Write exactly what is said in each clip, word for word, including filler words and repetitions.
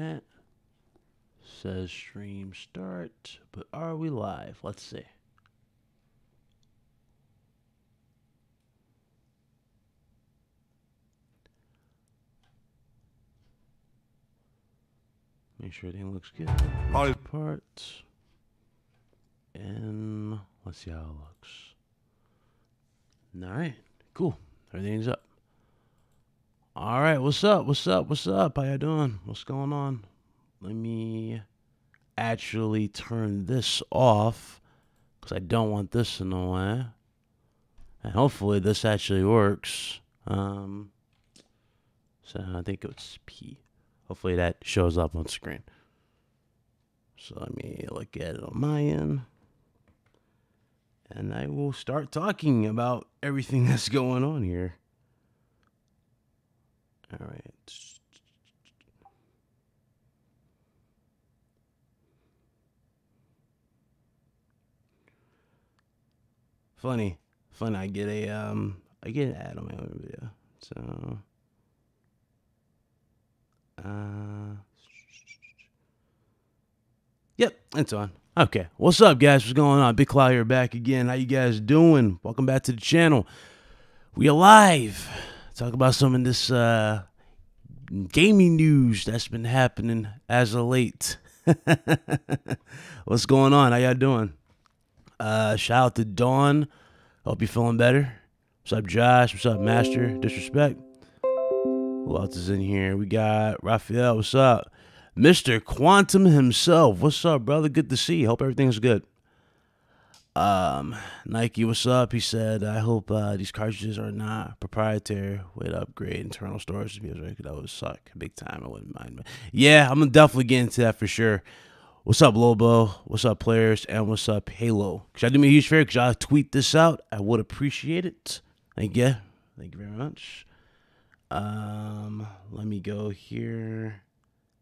right. Says stream start, but are we live? Let's see. Make sure everything looks good. All parts. And let's see how it looks. Alright, cool. Everything's up. Alright, what's up? What's up? What's up? How you doing? What's going on? Let me actually turn this off because I don't want this in the way. And hopefully this actually works. Um, so I think it's P. Hopefully that shows up on screen. So let me look at it on my end. And I will start talking about everything that's going on here. All right. Funny. Funny, I get a, um, I get an ad on my own video. So, uh... Yep, it's on. Okay, what's up, guys? What's going on? Big Cloud here, back again. How you guys doing? Welcome back to the channel. We are live. Talk about some of this uh, gaming news that's been happening as of late. What's going on? How y'all doing? Uh, shout out to Dawn. Hope you're feeling better. What's up, Josh? What's up, Master? Disrespect. Who else is in here? We got Raphael. What's up? Mister Quantum himself. What's up, brother? Good to see you. Hope everything's good. Um, Nike, what's up? He said, I hope uh, these cartridges are not proprietary. Wait, upgrade internal storage because that would suck big time. I wouldn't mind. Yeah, I'm gonna definitely get into that for sure. What's up, Lobo? What's up, players? And what's up, Halo? Could y'all do me a huge favor? Could y'all tweet this out? I would appreciate it. Thank you. Thank you very much. Um, let me go here.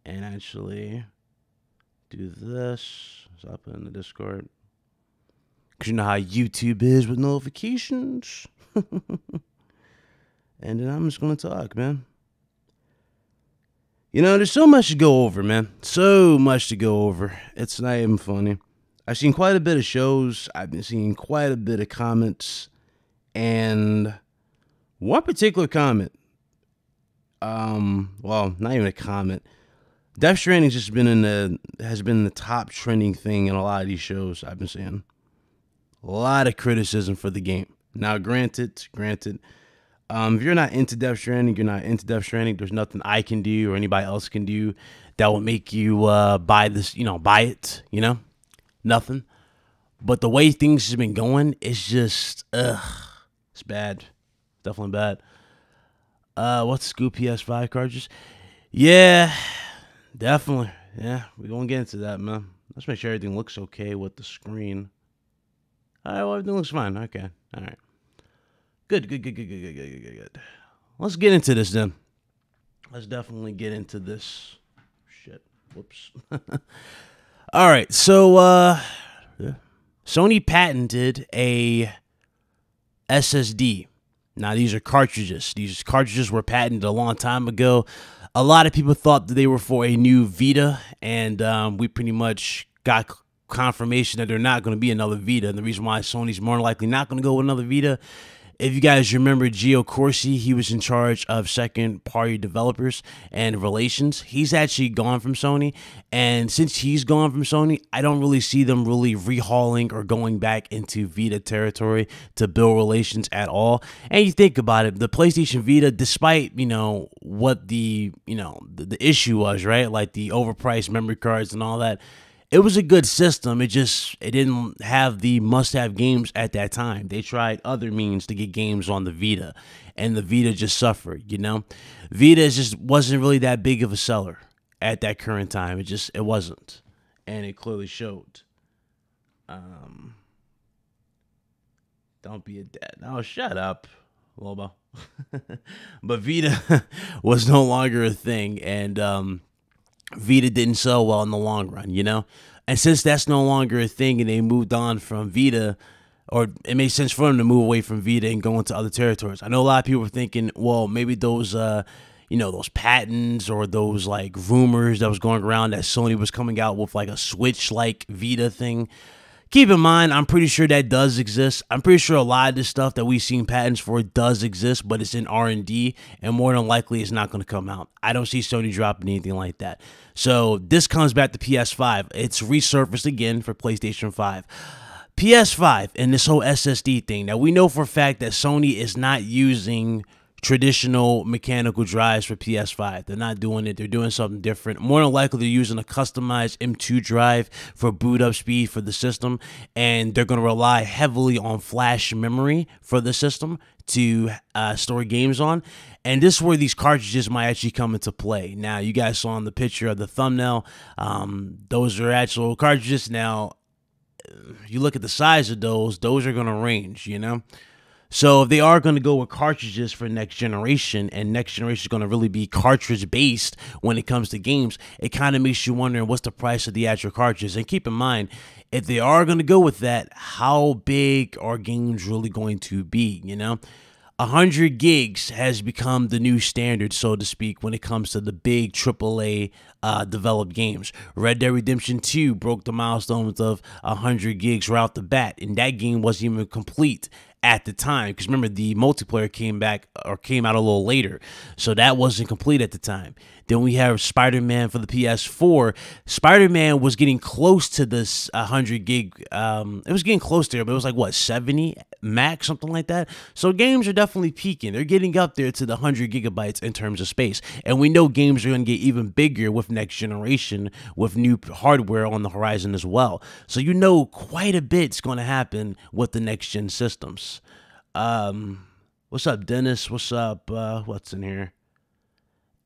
And actually do this. So I'll put in the Discord. Because you know how YouTube is with notifications. And then I'm just going to talk, man. You know, there's so much to go over, man. So much to go over. It's not even funny. I've seen quite a bit of shows. I've been seeing quite a bit of comments. And one particular comment. Um, well, not even a comment. Death Stranding just been in the has been the top trending thing in a lot of these shows I've been seeing. A lot of criticism for the game. Now, granted, granted, um, if you're not into Death Stranding, you're not into Death Stranding. There's nothing I can do or anybody else can do that will make you uh, buy this. You know, buy it. You know, nothing. But the way things have been going, it's just ugh, it's bad. Definitely bad. Uh, what's Scoop P S five cartridges? Yeah. Definitely, yeah, we're gonna get into that, man. Let's make sure everything looks okay with the screen. All right, well, everything looks fine. Okay, all right. Good, good, good, good, good, good, good, good, good. Let's get into this, then. Let's definitely get into this. Shit, whoops. All right, so, uh, yeah. Sony patented a S S D. Now, these are cartridges. These cartridges were patented a long time ago. A lot of people thought that they were for a new Vita, and um, we pretty much got confirmation that they're not going to be another Vita. And the reason why Sony's more likely not going to go with another Vita, if you guys remember Gio Corsi, he was in charge of second-party developers and relations. He's actually gone from Sony, and since he's gone from Sony, I don't really see them really rehauling or going back into Vita territory to build relations at all. And you think about it, the PlayStation Vita, despite, you know, what the, you know, the, the issue was, right? Like the overpriced memory cards and all that. It was a good system. It just it didn't have the must-have games at that time. They tried other means to get games on the Vita, and the Vita just suffered, you know? Vita just wasn't really that big of a seller at that current time. It just it wasn't, and it clearly showed. Um, don't be a dad. Oh, shut up, Lobo. But Vita was no longer a thing, and um. Vita didn't sell well in the long run, you know? And since that's no longer a thing and they moved on from Vita, or it made sense for them to move away from Vita and go into other territories. I know a lot of people were thinking, well, maybe those, uh, you know, those patents or those like rumors that was going around that Sony was coming out with like a Switch like Vita thing. Keep in mind, I'm pretty sure that does exist. I'm pretty sure a lot of this stuff that we've seen patents for does exist, but it's in R and D, and more than likely it's not going to come out. I don't see Sony dropping anything like that. So this comes back to P S five. It's resurfaced again for PlayStation five. P S five and this whole S S D thing. Now, we know for a fact that Sony is not using traditional mechanical drives for P S five. They're not doing it. They're doing something different. More than likely, they're using a customized M two drive for boot up speed for the system, and they're going to rely heavily on flash memory for the system to uh, store games on. And this is where these cartridges might actually come into play. Now, you guys saw in the picture of the thumbnail, um, those are actual cartridges. Now, you look at the size of those, those are going to range, you know? So if they are going to go with cartridges for next generation, and next generation is going to really be cartridge based when it comes to games, it kind of makes you wonder what's the price of the actual cartridges. And keep in mind, if they are going to go with that, how big are games really going to be, you know? one hundred gigs has become the new standard, so to speak, when it comes to the big triple A uh, developed games. Red Dead Redemption two broke the milestones of one hundred gigs right off the bat, and that game wasn't even complete at the time, because remember, the multiplayer came back or came out a little later, so that wasn't complete at the time. Then we have Spider-Man for the P S four. Spider-Man was getting close to this one hundred gig, um it was getting close there, but it was like what, seventy max, something like that. So games are definitely peaking. They're getting up there to the one hundred gigabytes in terms of space, and we know games are going to get even bigger with next generation, with new hardware on the horizon as well. So you know quite a bit's going to happen with the next gen systems. Um, what's up, Dennis? What's up? Uh, what's in here?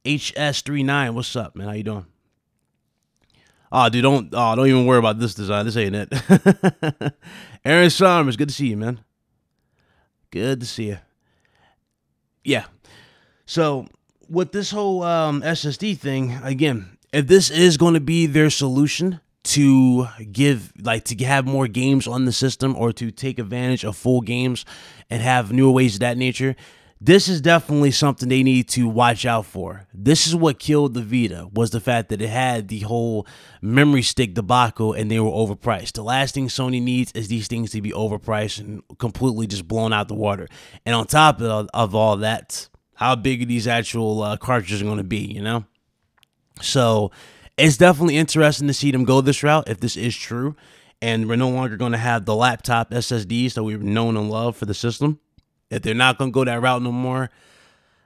H S three nine, what's up, man? How you doing? Oh, dude, don't, oh, don't even worry about this design. This ain't it. Aaron Summers, good to see you, man. Good to see you. Yeah. So, with this whole um, S S D thing, again, if this is going to be their solution to give, like, to have more games on the system, or to take advantage of full games and have newer ways of that nature, this is definitely something they need to watch out for. This is what killed the Vita, was the fact that it had the whole memory stick debacle and they were overpriced. The last thing Sony needs is these things to be overpriced and completely just blown out the water. And on top of, of all that, how big are these actual uh, cartridges going to be, you know? So it's definitely interesting to see them go this route if this is true, and we're no longer going to have the laptop S S Ds that we've known and loved for the system. If they're not going to go that route no more,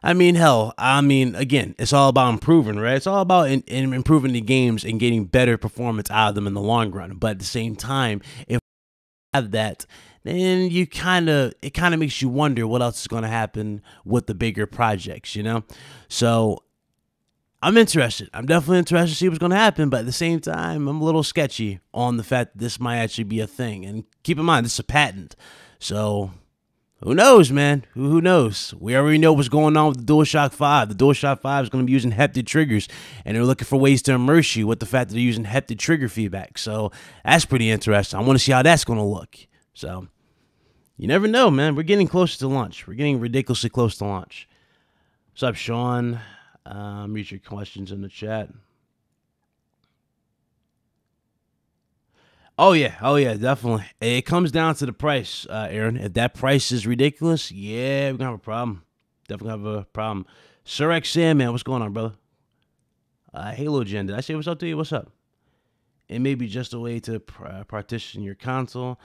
I mean, hell, I mean, again, it's all about improving, right? It's all about in, in improving the games and getting better performance out of them in the long run. But at the same time, if we have that, then you kind of, it kind of makes you wonder what else is going to happen with the bigger projects, you know? So I'm interested. I'm definitely interested to see what's going to happen, but at the same time, I'm a little sketchy on the fact that this might actually be a thing. And keep in mind, this is a patent. So who knows, man? Who, who knows? We already know what's going on with the DualShock five. The DualShock five is going to be using haptic triggers, and they're looking for ways to immerse you with the fact that they're using haptic trigger feedback. So that's pretty interesting. I want to see how that's going to look. So you never know, man. We're getting closer to launch. We're getting ridiculously close to launch. What's up, Sean? Um, read your questions in the chat. Oh, yeah. Oh, yeah, definitely. It comes down to the price, uh, Aaron. If that price is ridiculous, yeah, we're going to have a problem. Definitely have a problem. Sir X Sandman, what's going on, brother? Uh, Halo Gen, did I say what's up to you? What's up? It may be just a way to pr partition your console.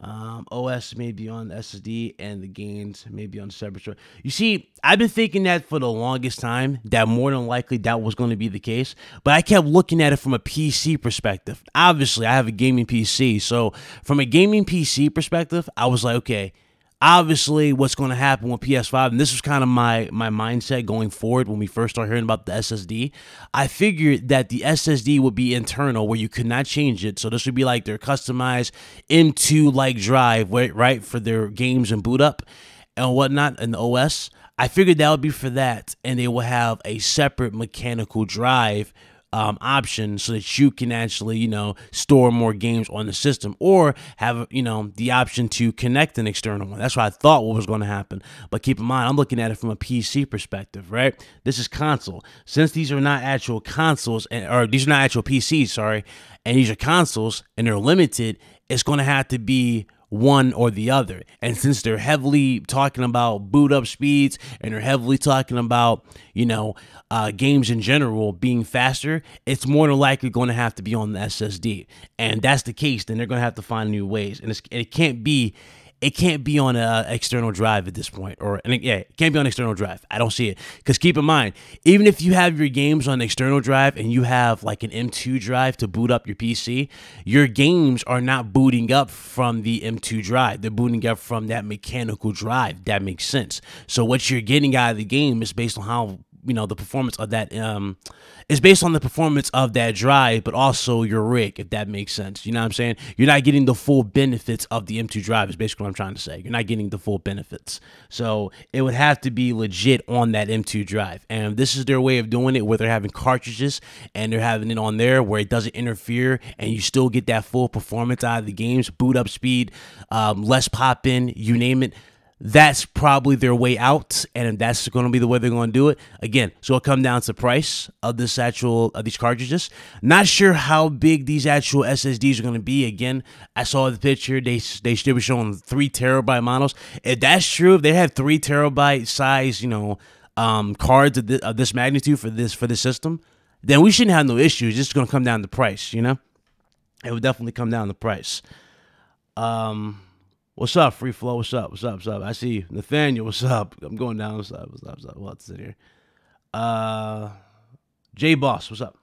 Um, O S may be on S S D, and the gains may be on separate drive. You see, I've been thinking that for the longest time, that more than likely that was going to be the case, but I kept looking at it from a P C perspective. Obviously, I have a gaming P C, so from a gaming P C perspective, I was like, okay, obviously what's going to happen with P S five, and this was kind of my, my mindset going forward when we first started hearing about the S S D. I figured that the S S D would be internal, where you could not change it, so this would be like their customized M two-like drive, right, for their games and boot up and whatnot in the O S. I figured that would be for that, and they will have a separate mechanical drive um, option so that you can actually, you know, store more games on the system, or have, you know, the option to connect an external one. That's what I thought what was going to happen. But keep in mind, I'm looking at it from a P C perspective, right? This is console. Since these are not actual consoles, and, or these are not actual P Cs, sorry, and these are consoles, and they're limited, it's going to have to be one or the other. And since they're heavily talking about boot up speeds, and they're heavily talking about, you know, uh, games in general being faster, it's more than likely going to have to be on the S S D. And that's the case, then they're going to have to find new ways. And it's, it can't be, it can't be on an external drive at this point, or and it, yeah, it can't be on an external drive. I don't see it, because keep in mind, even if you have your games on an external drive and you have like an M two drive to boot up your P C, your games are not booting up from the M two drive. They're booting up from that mechanical drive. That makes sense. So what you're getting out of the game is based on how, you know, the performance of that um is based on the performance of that drive, but also your rig, if that makes sense. You know what I'm saying? You're not getting the full benefits of the M two drive is basically what I'm trying to say. You're not getting the full benefits. So it would have to be legit on that M two drive. And this is their way of doing it, where they're having cartridges and they're having it on there where it doesn't interfere, and you still get that full performance out of the games, boot up speed, um, less pop in, you name it. That's probably their way out, and that's going to be the way they're going to do it. Again, so it'll come down to price of this actual of these cartridges. Not sure how big these actual S S Ds are going to be. Again, I saw the picture. They they still were showing three terabyte models. If that's true, if they have three terabyte size, you know, um, cards of this, of this magnitude for this for this system, then we shouldn't have no issues. It's going to come down to price. You know, it would definitely come down to price. Um. What's up, Free Flow? What's up? What's up? What's up? I see you. Nathaniel, what's up? I'm going down. What's up? What's up? What's up? What's in here? Uh, J Boss, what's up?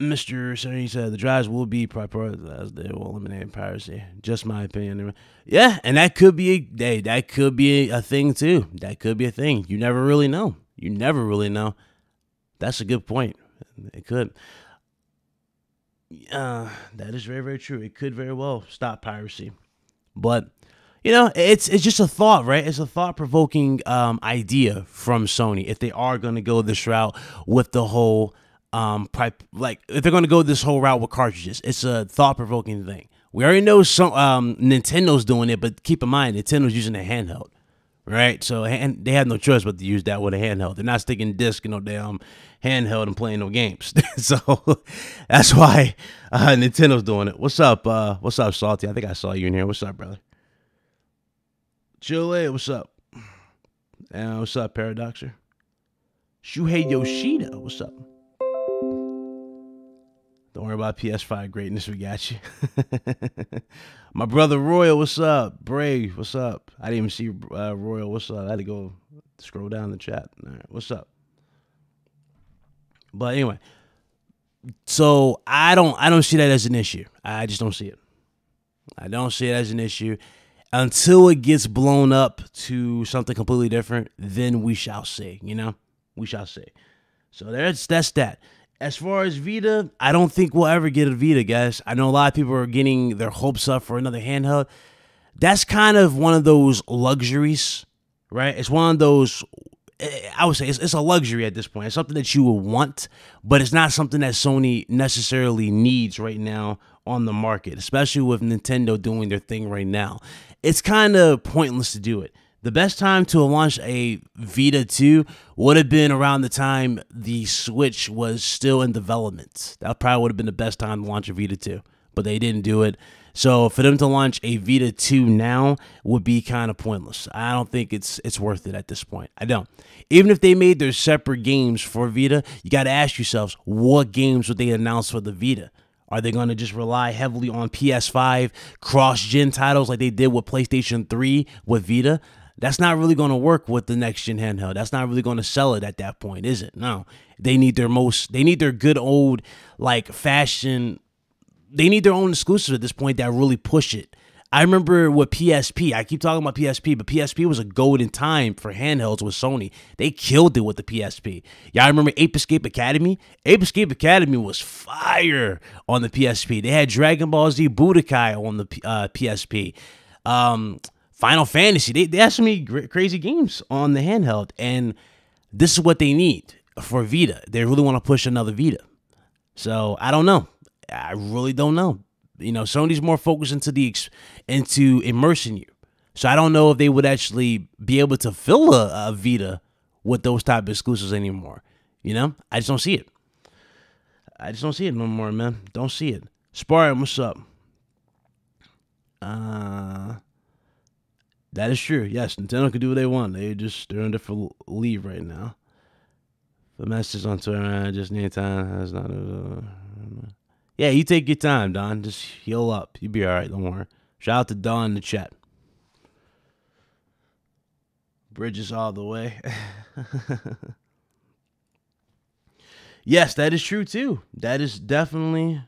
Mister Sony said the drives will be prioritized. They will eliminate piracy. Just my opinion. Yeah, and that could be a day. That could be a thing, too. That could be a thing. You never really know. You never really know. That's a good point. It could. Uh, that is very, very true. It could very well stop piracy. But, you know, it's it's just a thought, right? It's a thought-provoking um, idea from Sony. If they are going to go this route with the whole, um, pipe, like, if they're going to go this whole route with cartridges, it's a thought-provoking thing. We already know some, um, Nintendo's doing it, but keep in mind, Nintendo's using a handheld, right? So and they have no choice but to use that with a handheld. They're not sticking disc in no damn handheld and playing no games. So that's why uh, Nintendo's doing it. What's up? Uh, what's up, Salty? I think I saw you in here. What's up, brother? Chile, what's up? Uh, what's up, Paradoxer? Shuhei Yoshida, what's up? Don't worry about P S five greatness. We got you. My brother Royal, what's up? Brave, what's up? I didn't even see uh, Royal. What's up? I had to go scroll down the chat. All right, what's up? But anyway, so I don't, I don't see that as an issue. I just don't see it. I don't see it as an issue until it gets blown up to something completely different. Then we shall see. You know, we shall see. So that's that's that. As far as Vita, I don't think we'll ever get a Vita, guys. I know a lot of people are getting their hopes up for another handheld. That's kind of one of those luxuries, right? It's one of those, I would say it's, it's a luxury at this point. It's something that you would want, but it's not something that Sony necessarily needs right now on the market, especially with Nintendo doing their thing right now. It's kind of pointless to do it. The best time to launch a Vita two would have been around the time the Switch was still in development. That probably would have been the best time to launch a Vita two, but they didn't do it. So for them to launch a Vita two now would be kind of pointless. I don't think it's it's worth it at this point. I don't. Even if they made their separate games for Vita, you got to ask yourselves, what games would they announce for the Vita? Are they going to just rely heavily on P S five cross-gen titles like they did with PlayStation three with Vita? That's not really going to work with the next-gen handheld. That's not really going to sell it at that point, is it? No. They need their most, they need their good old, like, fashion, they need their own exclusives at this point that really push it. I remember with P S P, I keep talking about P S P, but P S P was a golden time for handhelds with Sony. They killed it with the P S P. Y'all remember Ape Escape Academy? Ape Escape Academy was fire on the P S P. They had Dragon Ball Z Budokai on the uh, P S P. Um... Final Fantasy, they, they have so many crazy games on the handheld, and this is what they need for Vita. They really want to push another Vita. So I don't know. I really don't know. You know, Sony's more focused into the into immersing you. So I don't know if they would actually be able to fill a, a Vita with those type of exclusives anymore. You know, I just don't see it. I just don't see it no more, man. Don't see it. Spartan, what's up? Uh, that is true. Yes, Nintendo can do what they want. They just they're in a different leave right now. The message on Twitter, man, I just need time. That's not. Uh, yeah, you take your time, Don. Just heal up. You'll be all right. Don't worry. Shout out to Don in the chat. Bridges all the way. Yes, that is true too. That is definitely,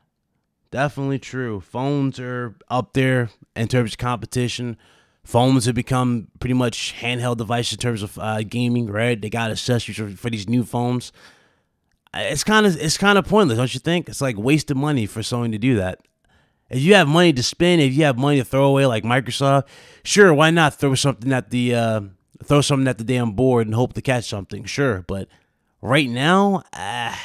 definitely true. Phones are up there in terms of competition. Phones have become pretty much handheld devices in terms of uh, gaming, right? They got accessories for, for these new phones. It's kind of it's kind of pointless, don't you think? It's like wasted money for Sony to do that. If you have money to spend, if you have money to throw away, like Microsoft, sure, why not throw something at the uh, throw something at the damn board and hope to catch something? Sure, but right now, uh,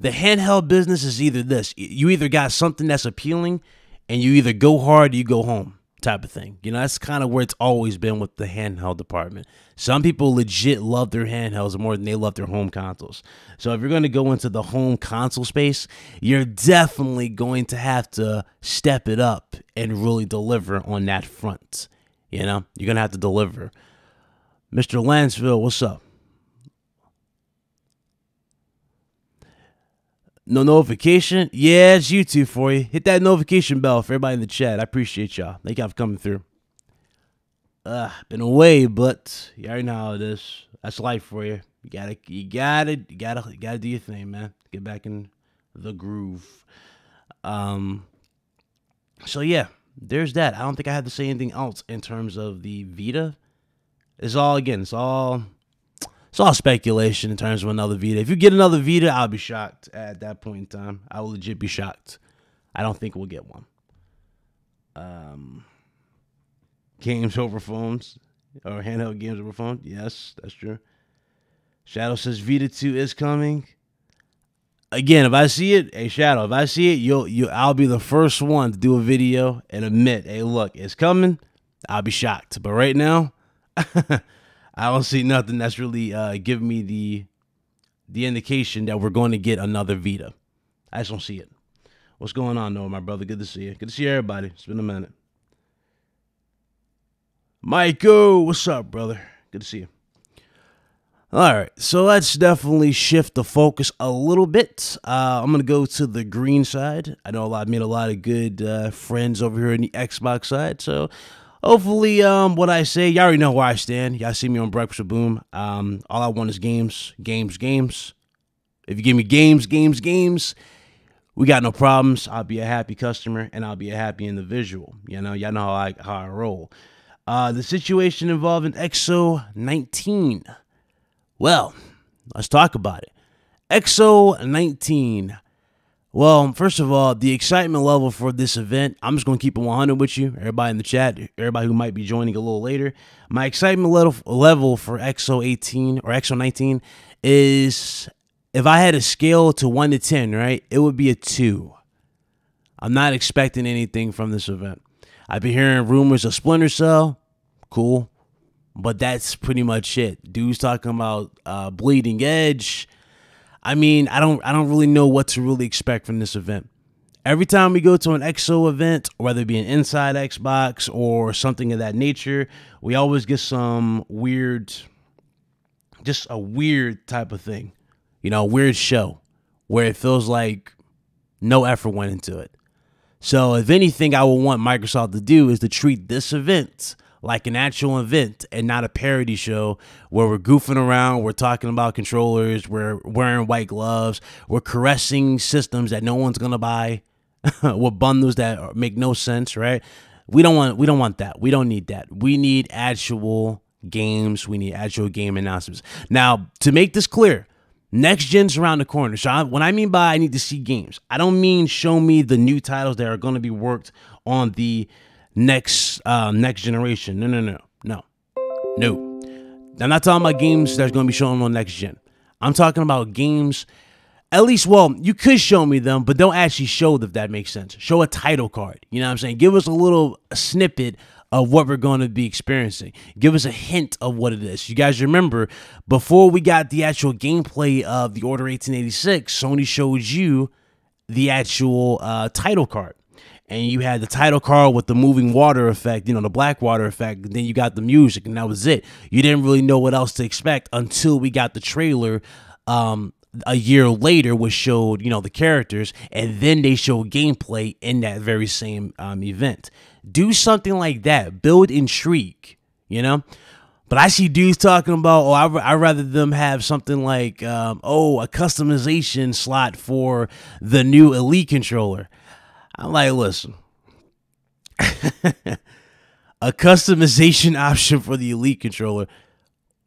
the handheld business is either this. You either got something that's appealing, and you either go hard or you go home type of thing. You know, that's kind of where it's always been with the handheld department. Some people legit love their handhelds more than they love their home consoles. So if you're going to go into the home console space, you're definitely going to have to step it up and really deliver on that front. You know, you're going to have to deliver. Mister Lansville, what's up? No notification? Yeah, it's YouTube for you. Hit that notification bell for everybody in the chat. I appreciate y'all. Thank y'all for coming through. Uh, been away, but you already know how it is. That's life for you. You gotta, you gotta, you gotta, you gotta do your thing, man. Get back in the groove. Um. So yeah, there's that. I don't think I have to say anything else in terms of the Vita. It's all again. It's all. It's all speculation in terms of another Vita. If you get another Vita, I'll be shocked at that point in time. I will legit be shocked. I don't think we'll get one. Um, games over phones. Or handheld games over phones. Yes, that's true. Shadow says Vita two is coming. Again, if I see it, hey, Shadow, if I see it, you'll, you, I'll be the first one to do a video and admit, hey, look, it's coming. I'll be shocked. But right now... I don't see nothing that's really uh, giving me the the indication that we're going to get another Vita. I just don't see it. What's going on, though, my brother? Good to see you. Good to see everybody. It's been a minute. Michael, what's up, brother? Good to see you. All right, so let's definitely shift the focus a little bit. Uh, I'm going to go to the green side. I know I've made a lot of good uh, friends over here in the Xbox side, so... Hopefully, um, what I say, y'all already know where I stand. Y'all see me on Breakfast with Boom. Um, all I want is games, games, games. If you give me games, games, games, we got no problems. I'll be a happy customer, and I'll be a happy individual. You know, y'all know how I, how I roll. Uh, the situation involving X O nineteen. Well, let's talk about it. X O nineteen. Well, first of all, the excitement level for this event, I'm just going to keep it one hundred with you, everybody in the chat, everybody who might be joining a little later. My excitement level for X O eighteen or X O nineteen is, if I had a scale to one to ten, right, it would be a two. I'm not expecting anything from this event. I've been hearing rumors of Splinter Cell, cool, but that's pretty much it. Dude's talking about uh, Bleeding Edge. I mean, I don't I don't really know what to really expect from this event. Every time we go to an X O event, whether it be an Inside Xbox or something of that nature, we always get some weird, just a weird type of thing. You know, a weird show where it feels like no effort went into it. So if anything I would want Microsoft to do is to treat this event like an actual event and not a parody show where we're goofing around, we're talking about controllers, we're wearing white gloves, we're caressing systems that no one's gonna buy, with bundles that make no sense, right? We don't want, we don't want that. We don't need that. We need actual games. We need actual game announcements. Now, to make this clear, next gen's around the corner. So I, when I mean by I need to see games, I don't mean show me the new titles that are going to be worked on the next uh, next generation. No, no, no, no, no. I'm not talking about games that's going to be shown on next gen. I'm talking about games. At least, well, you could show me them, but don't actually show them, if that makes sense. Show a title card. You know what I'm saying? Give us a little snippet of what we're going to be experiencing. Give us a hint of what it is. You guys remember, before we got the actual gameplay of The Order eighteen eighty-six, Sony showed you the actual uh, title card. And you had the title card with the moving water effect, you know, the black water effect. And then you got the music, and that was it. You didn't really know what else to expect until we got the trailer um, a year later, which showed, you know, the characters. And then they showed gameplay in that very same um, event. Do something like that. Build intrigue, you know? But I see dudes talking about, oh, I, I'd rather them have something like, um, oh, a customization slot for the new Elite controller. I'm like, listen, a customization option for the Elite controller.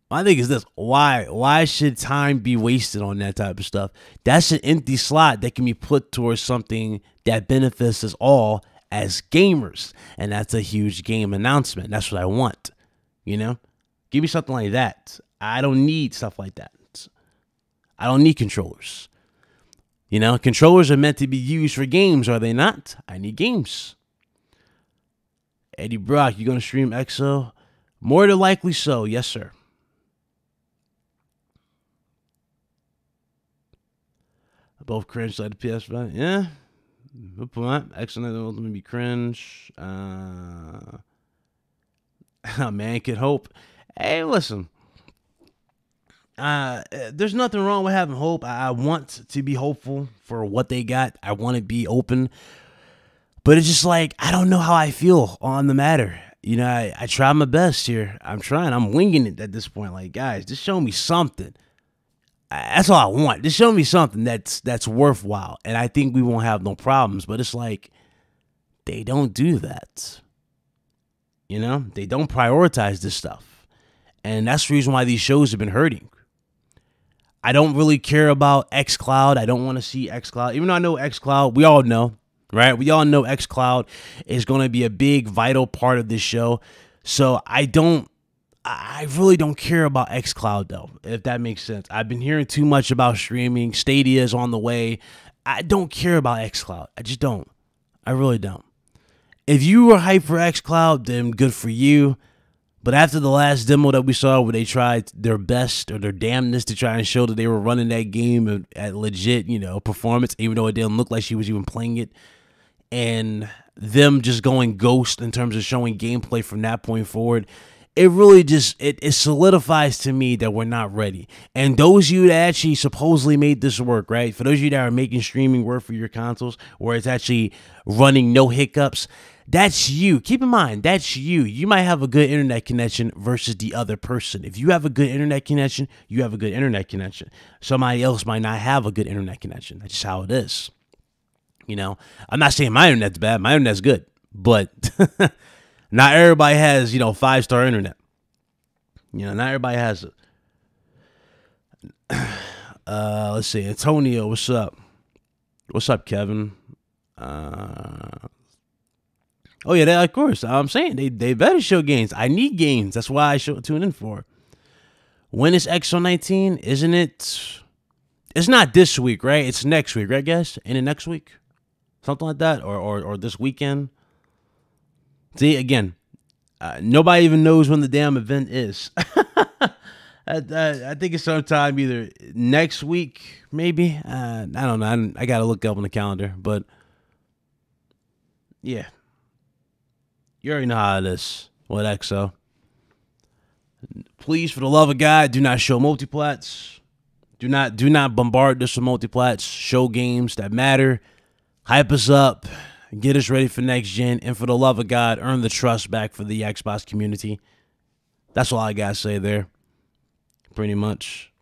My thing is this, why? Why should time be wasted on that type of stuff? That's an empty slot that can be put towards something that benefits us all as gamers. And that's a huge game announcement. That's what I want, you know? Give me something like that. I don't need stuff like that. I don't need controllers. You know, controllers are meant to be used for games, are they not? I need games. Eddie Brock, you gonna stream X O? More than likely so, yes, sir. Both cringe like the P S five, yeah. Good point. X O nineteen ultimately be cringe. Uh, a man could hope. Hey, listen. Uh, there's nothing wrong with having hope. I want to be hopeful for what they got. I want to be open, but it's just like, I don't know how I feel on the matter. You know, I, I try my best here. I'm trying. I'm winging it at this point. Like, guys, just show me something. I, that's all I want. Just show me something that's, that's worthwhile. And I think we won't have no problems, but it's like, they don't do that. You know, they don't prioritize this stuff. And that's the reason why these shows have been hurting. I don't really care about xCloud. I don't want to see xCloud. Even though I know xCloud, we all know, right? We all know xCloud is going to be a big, vital part of this show. So I don't, I really don't care about xCloud, though, if that makes sense. I've been hearing too much about streaming. Stadia is on the way. I don't care about xCloud. I just don't. I really don't. If you were hyped for xCloud, then good for you. But after the last demo that we saw where they tried their best or their damnness to try and show that they were running that game at legit, you know, performance, even though it didn't look like she was even playing it, and them just going ghost in terms of showing gameplay from that point forward, it really just, it, it solidifies to me that we're not ready. And those of you that actually supposedly made this work, right, for those of you that are making streaming work for your consoles where it's actually running no hiccups, that's you. Keep in mind, that's you. You might have a good internet connection versus the other person. If you have a good internet connection, you have a good internet connection. Somebody else might not have a good internet connection. That's just how it is. You know, I'm not saying my internet's bad. My internet's good. But not everybody has, you know, five-star internet. You know, not everybody has it. Uh, let's see. Antonio, what's up? What's up, Kevin? Uh... Oh, yeah, they, of course. I'm saying they, they better show games. I need games. That's why I show, tune in for. When is X O nineteen? Isn't it? It's not this week, right? It's next week, right, guys? Ain't it next week? Something like that? Or, or, or this weekend? See, again, uh, nobody even knows when the damn event is. I, I, I think it's sometime either next week, maybe. Uh, I don't know. I, I got to look up on the calendar. But, yeah. You already know how it is with X O. Please, for the love of God, do not show multiplats. Do not do not bombard this with multiplats. Show games that matter. Hype us up. Get us ready for next gen. And for the love of God, earn the trust back for the Xbox community. That's all I gotta say there. Pretty much.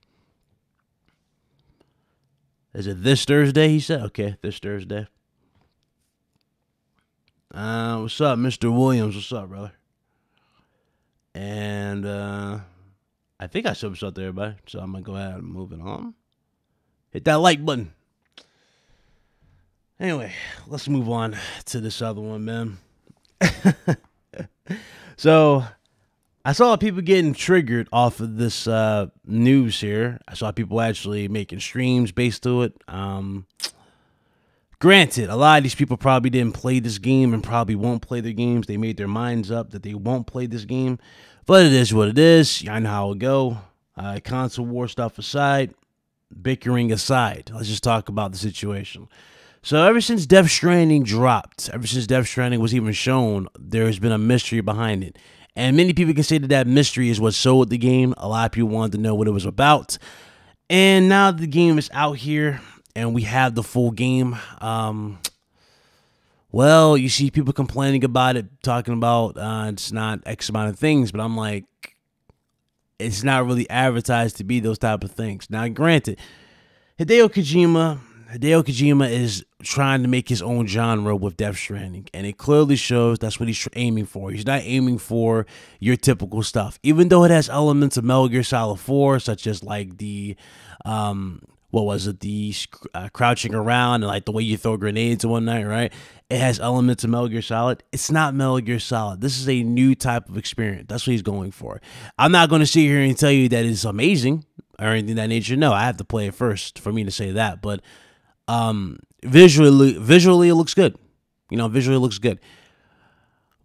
Is it this Thursday, he said? Okay, this Thursday. Uh, what's up, Mister Williams? What's up, brother? And uh, I think I said what's up to everybody, so I'm gonna go ahead and move it on. Hit that like button. Anyway, let's move on to this other one, man. So I saw people getting triggered off of this uh, news here. I saw people actually making streams based to it. Um, granted, a lot of these people probably didn't play this game and probably won't play their games. They made their minds up that they won't play this game. But it is what it is. I know how it go. Uh, console war stuff aside, bickering aside, let's just talk about the situation. So ever since Death Stranding dropped, ever since Death Stranding was even shown, there has been a mystery behind it. And many people can say that that mystery is what sold the game. A lot of people wanted to know what it was about. And now the game is out here and we have the full game. Um, well, you see people complaining about it, talking about uh, it's not X amount of things. But I'm like, it's not really advertised to be those type of things. Now, granted, Hideo Kojima, Hideo Kojima is trying to make his own genre with Death Stranding, and it clearly shows that's what he's aiming for. He's not aiming for your typical stuff, even though it has elements of Metal Gear Solid four, such as like the, um, what was it, the uh, crouching around and like the way you throw grenades and whatnot, right? It has elements of Metal Gear Solid. It's not Metal Gear Solid. This is a new type of experience. That's what he's going for. I'm not going to sit here and tell you that it's amazing or anything of that nature. No, I have to play it first for me to say that, but Um, visually, visually, it looks good. You know, visually it looks good.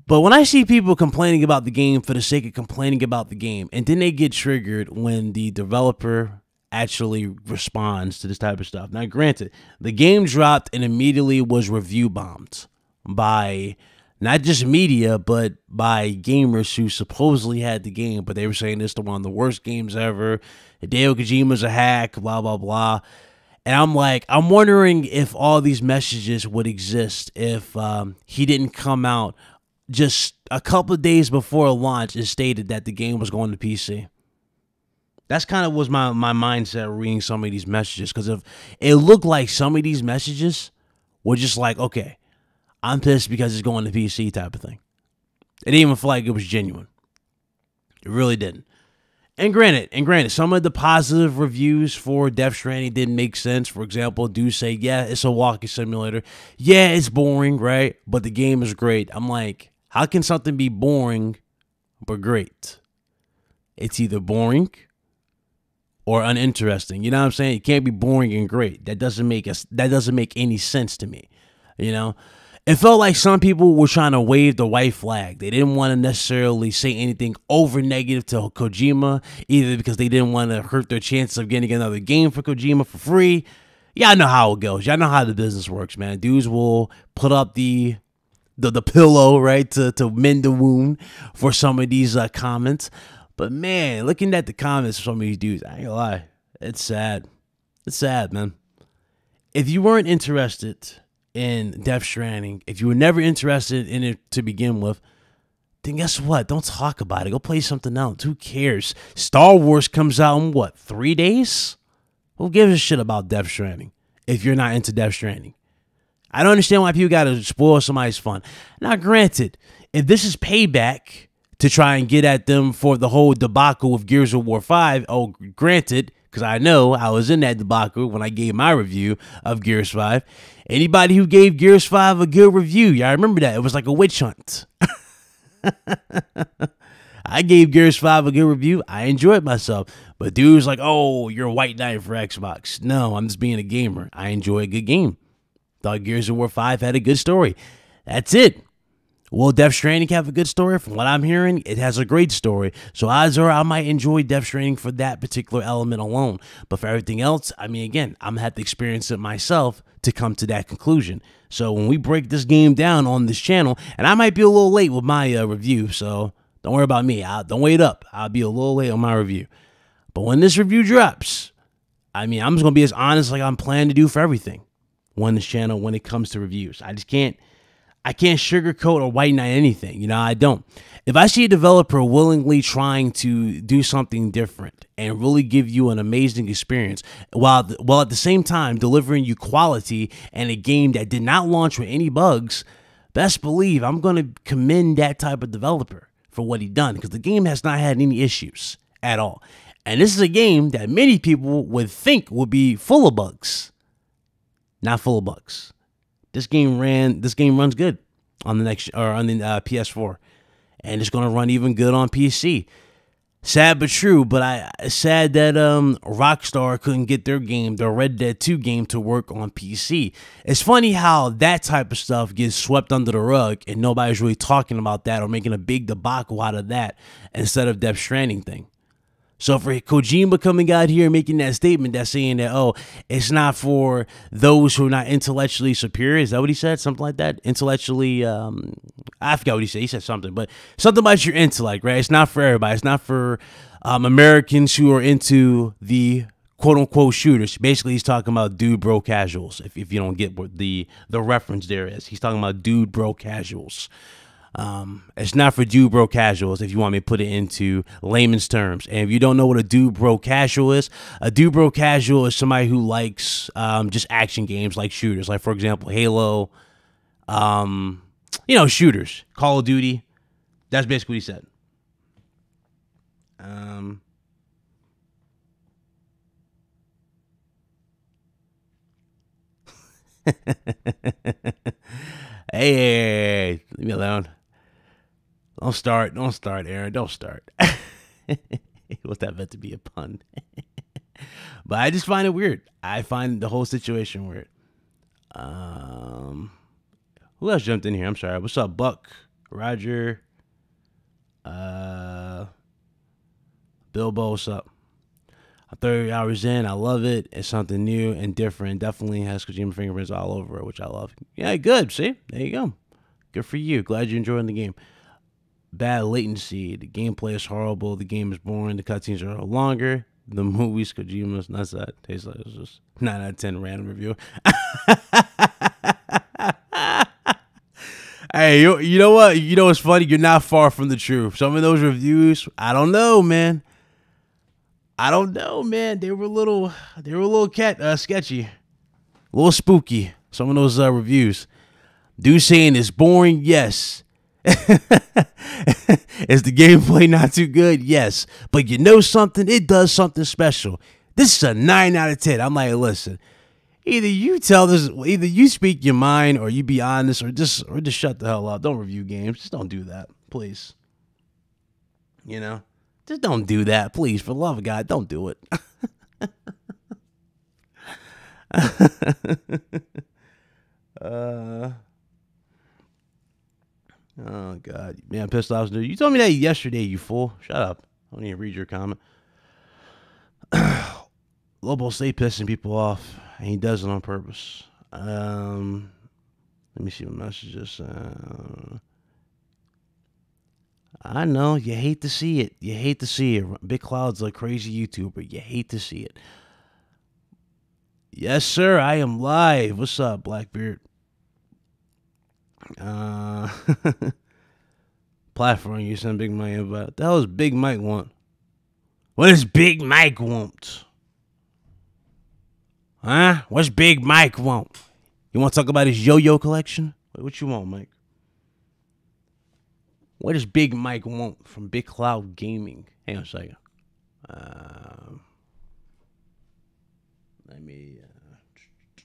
But when I see people complaining about the game for the sake of complaining about the game, and then they get triggered when the developer actually responds to this type of stuff. Now, granted, the game dropped and immediately was review bombed by not just media, but by gamers who supposedly had the game, but they were saying it's the one of the worst games ever. Hideo Kojima's a hack, blah, blah, blah. And I'm like, I'm wondering if all these messages would exist if um, he didn't come out just a couple of days before launch and stated that the game was going to P C. That's kind of was my, my mindset reading some of these messages, because if it looked like some of these messages were just like, okay, I'm pissed because it's going to P C type of thing. It didn't even feel like it was genuine. It really didn't. And granted, and granted, some of the positive reviews for Death Stranding didn't make sense. For example, do say, yeah, it's a walking simulator. Yeah, it's boring, right? But the game is great. I'm like, how can something be boring but great? It's either boring or uninteresting. You know what I'm saying? It can't be boring and great. That doesn't make us, that doesn't make any sense to me, you know? It felt like some people were trying to wave the white flag. They didn't want to necessarily say anything over negative to Kojima, either because they didn't want to hurt their chances of getting another game for Kojima for free. Y'all know how it goes. Y'all know how the business works, man. Dudes will put up the the, the pillow, right, to, to mend the wound for some of these uh, comments. But, man, looking at the comments of some of these dudes, I ain't gonna lie, it's sad. It's sad, man. If you weren't interested in Death Stranding, if you were never interested in it to begin with, then guess what? Don't talk about it. Go play something else. Who cares? Star Wars comes out in what, three days? Who gives a shit about Death Stranding if you're not into Death Stranding? I don't understand why people gotta spoil somebody's fun. Now, granted, if this is payback to try and get at them for the whole debacle of Gears of War five, oh, granted, because I know I was in that debacle when I gave my review of Gears five. Anybody who gave Gears five a good review, y'all remember that? It was like a witch hunt. I gave Gears five a good review. I enjoyed myself. But dude's like, oh, you're a white knight for Xbox. No, I'm just being a gamer. I enjoy a good game. Thought Gears of War five had a good story. That's it. Will Death Stranding have a good story? From what I'm hearing, it has a great story. So odds are I might enjoy Death Stranding for that particular element alone. But for everything else, I mean, again, I'm going to have to experience it myself to come to that conclusion. So when we break this game down on this channel, and I might be a little late with my uh, review, so don't worry about me. I'll, don't wait up. I'll be a little late on my review. But when this review drops, I mean, I'm just going to be as honest like I'm planning to do for everything on this channel when it comes to reviews. I just can't. I can't sugarcoat or white knight anything. You know, I don't. If I see a developer willingly trying to do something different and really give you an amazing experience while, while at the same time delivering you quality and a game that did not launch with any bugs, best believe I'm going to commend that type of developer for what he done, because the game has not had any issues at all. And this is a game that many people would think would be full of bugs. Not full of bugs. This game ran. This game runs good on the next or on the uh, P S four, and it's going to run even good on P C. Sad but true, but I sad that um Rockstar couldn't get their game, their Red Dead two game, to work on P C. It's funny how that type of stuff gets swept under the rug and nobody's really talking about that or making a big debacle out of that instead of Death Stranding thing. So for Kojima coming out here and making that statement that's saying that, oh, it's not for those who are not intellectually superior. Is that what he said? Something like that? Intellectually, um, I forgot what he said. He said something, but something about your intellect, right? It's not for everybody. It's not for um, Americans who are into the quote-unquote shooters. Basically, he's talking about dude bro casuals, if, if you don't get what the, the reference there is. He's talking about dude bro casuals. Um, it's not for dude bro casuals, if you want me to put it into layman's terms. And if you don't know what a dude bro casual is, a dude bro casual is somebody who likes um, just action games like shooters, like for example Halo, um, you know, shooters, Call of Duty. That's basically what he said. Um, hey, leave me alone. Don't start, don't start, Aaron, don't start. What's that meant to be a pun? But I just find it weird. I find the whole situation weird. Um, who else jumped in here? I'm sorry. What's up, Buck, Roger, uh, Bilbo, what's up? I'm thirty hours in. I love it. It's something new and different. Definitely has Kojima fingerprints all over it, which I love. Yeah, good. See? There you go. Good for you. Glad you're enjoying the game. Bad latency. The gameplay is horrible. The game is boring. The cutscenes are longer. The movies, Kojima's not that. Tastes like it's just nine out of ten random review. Hey, you, you know what? You know what's funny? You're not far from the truth. Some of those reviews, I don't know, man. I don't know, man. They were a little, they were a little cat, uh, sketchy, a little spooky. Some of those uh, reviews. Dude saying it's boring. Yes. Is the gameplay not too good? Yes. But you know something? It does something special. This is a nine out of ten. I'm like, listen, either you tell this, either you speak your mind or you be honest, or just, or just shut the hell up. Don't review games. Just don't do that, please. You know? Just don't do that, please. For the love of God, don't do it. uh, oh, God. Man, pissed off. You told me that yesterday, you fool. Shut up. I don't even read your comment. Lobo stay pissing people off, and he does it on purpose. Um, let me see what message this uh I know, you hate to see it. You hate to see it. Big Cloud's a crazy YouTuber. You hate to see it. Yes, sir, I am live. What's up, Blackbeard? Uh, platform, you send Big Mike about. What the hell does Big Mike want? What does Big Mike want? Huh? What's Big Mike want? You want to talk about his yo-yo collection? What you want, Mike? What does Big Mike want from Big Cloud Gaming? Hang on a second. Uh, let me uh,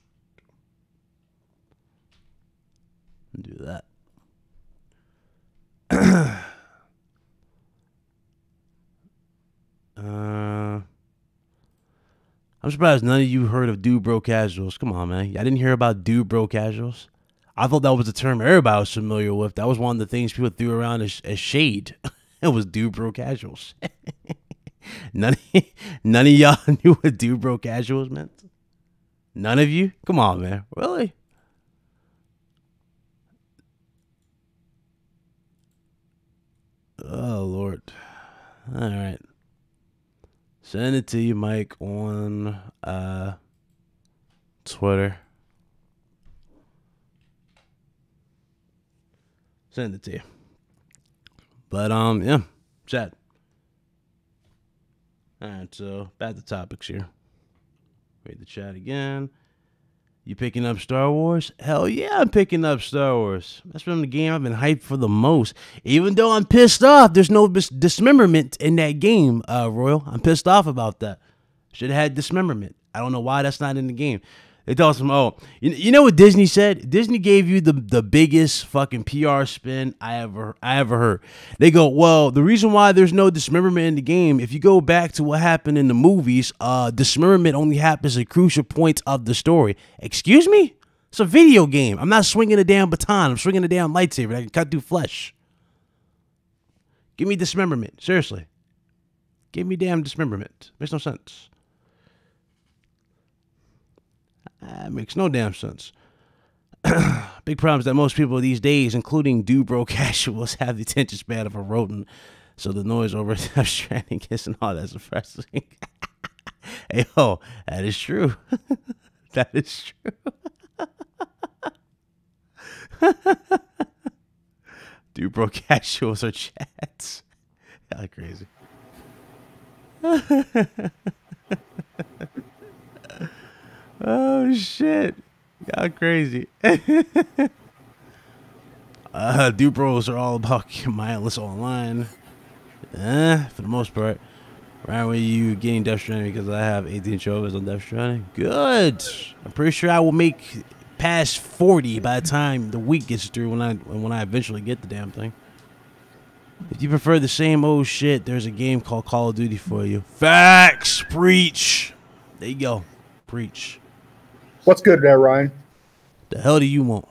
do that. uh, I'm surprised none of you heard of Dude Bro Casuals. Come on, man. I didn't hear about Dude Bro Casuals. I thought that was a term everybody was familiar with. That was one of the things people threw around as, as shade. It was dude bro casuals. none, of, none of y'all knew what dude bro casuals meant? None of you? Come on, man. Really? Oh, Lord. All right. Send it to you, Mike, on uh, Twitter. Send it to you. But um yeah, chat. Alright, so back to topics here. Read the chat again. You picking up Star Wars? Hell yeah, I'm picking up Star Wars. That's been the game I've been hyped for the most. Even though I'm pissed off, there's no dis dismemberment in that game, uh Royal. I'm pissed off about that. Should have had dismemberment. I don't know why that's not in the game. They tell us, oh, you, you know what Disney said? Disney gave you the, the biggest fucking P R spin I ever I ever heard. They go, well, the reason why there's no dismemberment in the game, if you go back to what happened in the movies, uh, dismemberment only happens at crucial points of the story. Excuse me? It's a video game. I'm not swinging a damn baton. I'm swinging a damn lightsaber. I can cut through flesh. Give me dismemberment. Seriously. Give me damn dismemberment. Makes no sense. That makes no damn sense. Big problem is that most people these days, including Dubro casuals, have the attention span of a rodent, so the noise over Death Stranding and all that's depressing. Hey, yo, that is true. That is true. Dubro casuals are chats. That's crazy. Oh shit! Y'all crazy. uh, Dubros are all about mindless online, eh? For the most part. Right when you getting Death Stranding, because I have eighteen shows on Death Stranding. Good. I'm pretty sure I will make past forty by the time the week gets through. When I when I eventually get the damn thing. If you prefer the same old shit, there's a game called Call of Duty for you. Facts, preach. There you go, preach. What's good there, Ryan? The hell do you want?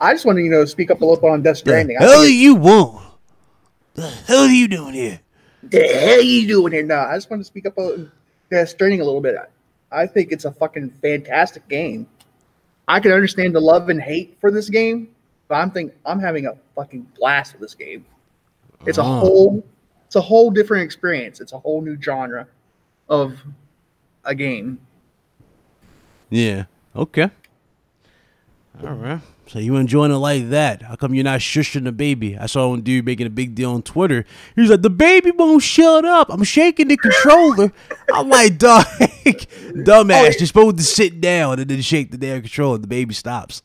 I just want to, you know, speak up a little bit on Death Stranding. The hell do you want? The hell are you doing here? The hell are you doing here? No, I just want to speak up on Death Stranding a little bit. I think it's a fucking fantastic game. I can understand the love and hate for this game, but I'm think I'm having a fucking blast with this game. It's oh. a whole, it's a whole different experience. It's a whole new genre of a game. Yeah. Okay. All right. So you enjoying it like that? How come you're not shushing the baby? I saw one dude making a big deal on Twitter. He was like, "The baby won't shut up. I'm shaking the controller." I'm like, "Dog, dumbass. You're supposed to sit down and then shake the damn controller. The baby stops."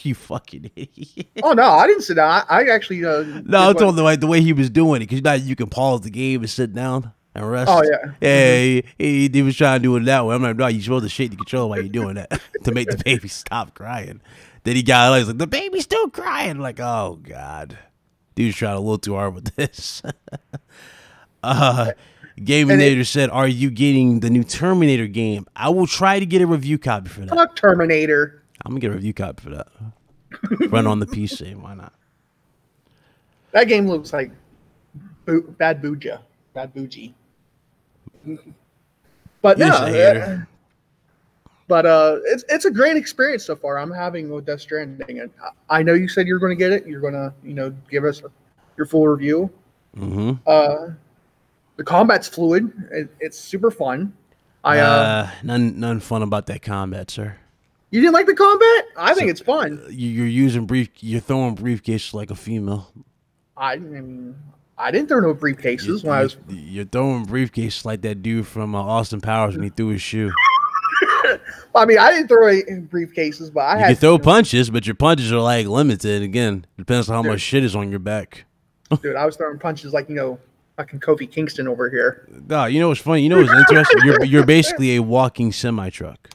You fucking idiot. Oh no, I didn't sit down. I, I actually. Uh, no, I told him like the way he was doing it because now you can pause the game and sit down. And rest. Oh yeah, yeah. Mm-hmm. he, he, he was trying to do it that way. I'm like, no, you supposed to shake the controller while you're doing that to make the baby stop crying. Then he got like, like the baby's still crying. I'm like, oh god, dude's trying a little too hard with this. uh, Gaminator said, "Are you getting the new Terminator game? I will try to get a review copy for that." Fuck Terminator. I'm gonna get a review copy for that. Run on the P C. Why not? That game looks like bo bad booja, bad bougie. But no, uh, but uh, it's it's a great experience so far. I'm having with Death Stranding, and I know you said you're going to get it. You're going to, you know, give us your full review. Mm-hmm. Uh, the combat's fluid. It, it's super fun. I uh, uh, none none fun about that combat, sir. You didn't like the combat? I so, think it's fun. You're using brief. You're throwing briefcases like a female. I mean. I didn't throw no briefcases you're, when I was. You're throwing briefcases like that dude from uh, Austin Powers when he threw his shoe. I mean, I didn't throw any briefcases, but I you had. You can throw punches, but your punches are like limited. Again, depends on how dude, much shit is on your back. Dude, I was throwing punches like, you know, fucking Kofi Kingston over here. Nah, you know what's funny? You know what's interesting? You're you're basically a walking semi truck.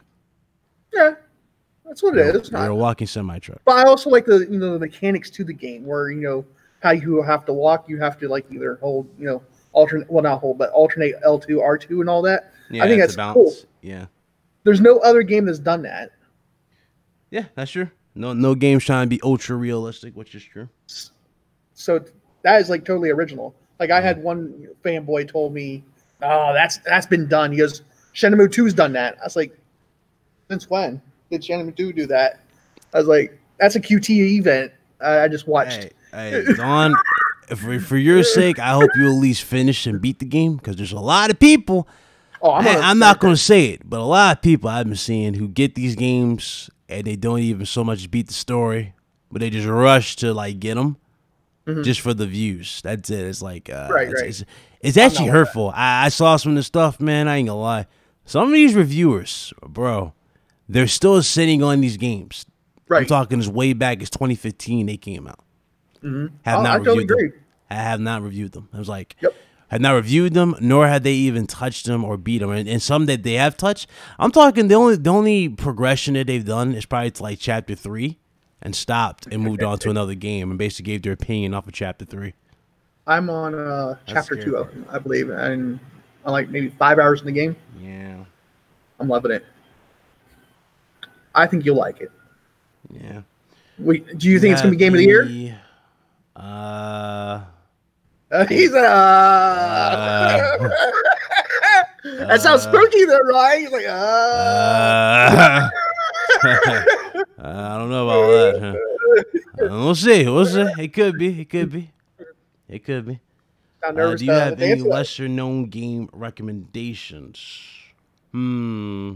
Yeah, that's what you're, it is. You're a walking semi truck. But I also like the you know the mechanics to the game where you know. How you have to walk, you have to like either hold, you know, alternate, well not hold, but alternate L two, R two and all that. Yeah, I think that's cool. Yeah. There's no other game that's done that. Yeah, that's true. No, no game's trying to be ultra realistic, which is true. So that is like totally original. Like I had one fanboy told me, "Oh, that's that's been done." He goes, "Shenmue two's done that." I was like, "Since when did Shenmue two do that?" I was like, "That's a Q T E event I, I just watched." Hey. Hey, Don, for, for your sake, I hope you at least finish and beat the game because there's a lot of people. Oh, I'm, I, I'm not going to say it, but a lot of people I've been seeing who get these games and they don't even so much beat the story, but they just rush to like get them mm-hmm. just for the views. That's it. It's like uh, right, it's, right. It's, it's actually hurtful. I, I saw some of the stuff, man. I ain't gonna lie. Some of these reviewers, bro, they're still sitting on these games. Right. I'm talking as way back as twenty fifteen they came out. Mm-hmm. Have oh, not I reviewed totally them. Agree. I have not reviewed them. I was like, yep. had not reviewed them, nor had they even touched them or beat them. And, and some that they have touched, I'm talking the only the only progression that they've done is probably to like chapter three, and stopped and moved on to another game and basically gave their opinion off of chapter three. I'm on uh, chapter two, part. I believe, and I'm like maybe five hours in the game. Yeah, I'm loving it. I think you'll like it. Yeah. Wait, do you think That'd it's gonna be game of the year? Be, uh. Uh, he's a, uh, that sounds spooky, though, right? He's like, uh, uh, I don't know about that. Huh? We'll see. We'll see. It could be. It could be. It could be. Uh, do you have any lesser-known game recommendations? Hmm.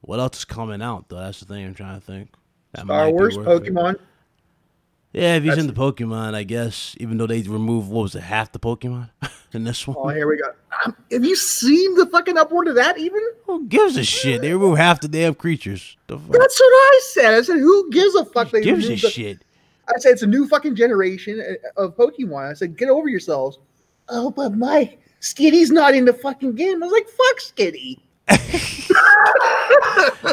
What else is coming out, though? That's the thing I'm trying to think. That Star Wars, Pokemon. It. Yeah, if he's in the Pokemon, I guess, even though they removed, what was it, half the Pokemon in this one? Oh, here we go. Um, have you seen the fucking upward of that even? Who gives a shit? They removed half the damn creatures. The fuck? That's what I said. I said, who gives a fuck? Who gives a shit? I said, it's a new fucking generation of Pokemon. I said, get over yourselves. Oh, but Mike, Skitty's not in the fucking game. I was like, fuck Skitty.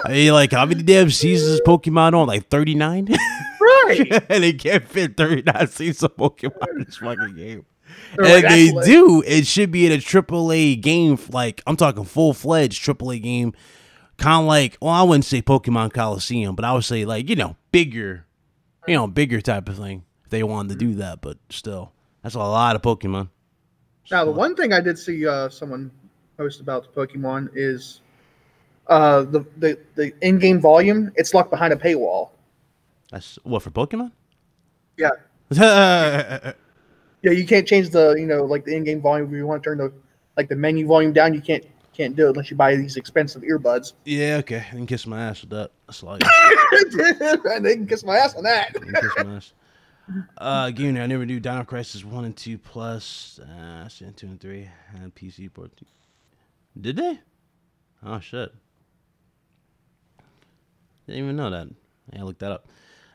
I mean, like, how many damn seasons is Pokemon on? Like thirty-nine? Right. And they can't fit thirty-nine seasons of Pokemon in this fucking game. They're and like, they like... do. It should be in a triple A game, like I'm talking full fledged triple A game, kind of like, well, I wouldn't say Pokemon Coliseum, but I would say like you know bigger, you know bigger type of thing. If they wanted to do that, but still, that's a lot of Pokemon. So, now, the one thing I did see uh, someone post about the Pokemon is uh, the the the in game volume. It's locked behind a paywall. That's what for Pokemon? Yeah. Yeah, you can't change the you know like the in-game volume. If you want to turn the like the menu volume down, you can't can't do it unless you buy these expensive earbuds. Yeah, okay. I can kiss my ass with that. That's like they can kiss my ass on that. I kiss my ass. Uh, game I never knew. Dino Crisis one and two plus. Uh, two and three and P C port. Did they? Oh shit! Didn't even know that. Yeah, look that up.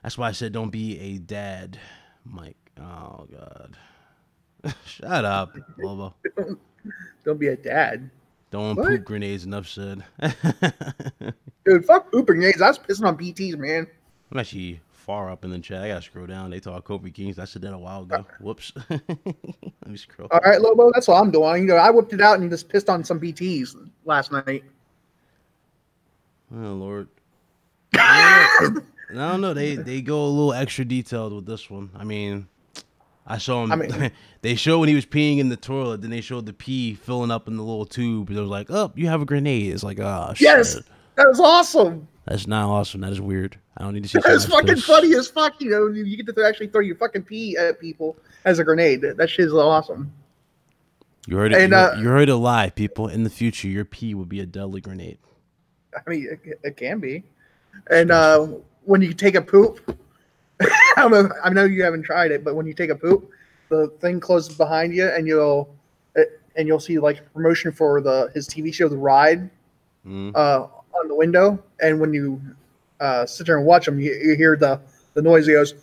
That's why I said don't be a dad, Mike. Oh, God. Shut up, Lobo. Don't, don't be a dad. Don't what? Poop grenades, enough said. Dude, fuck poop grenades. I was pissing on B Ts, man. I'm actually far up in the chat. I got to scroll down. They talk Kobe Kings. I said that a while ago. Whoops. Let me scroll. All right, Lobo, that's all I'm doing. You know, I whipped it out and just pissed on some B Ts last night. Oh, Lord. No, no, they they go a little extra detailed with this one. I mean, I saw him. I mean, they showed when he was peeing in the toilet. Then they showed the pee filling up in the little tube. And it was like, oh, you have a grenade. It's like, oh, shit. Yes, that was awesome. That's not awesome. That is weird. I don't need to see that. That's fucking this. Funny as fuck. You know, you get to actually throw your fucking pee at people as a grenade. That, that shit is awesome. You heard it. And, you, uh, you heard it live, people. In the future, your pee will be a deadly grenade. I mean, it, it can be. And uh, when you take a poop, I don't know. I know you haven't tried it, but when you take a poop, the thing closes behind you, and you'll and you'll see like promotion for the his T V show, The Ride, mm. uh, on the window. And when you uh, sit there and watch him, you, you hear the the noise. He goes.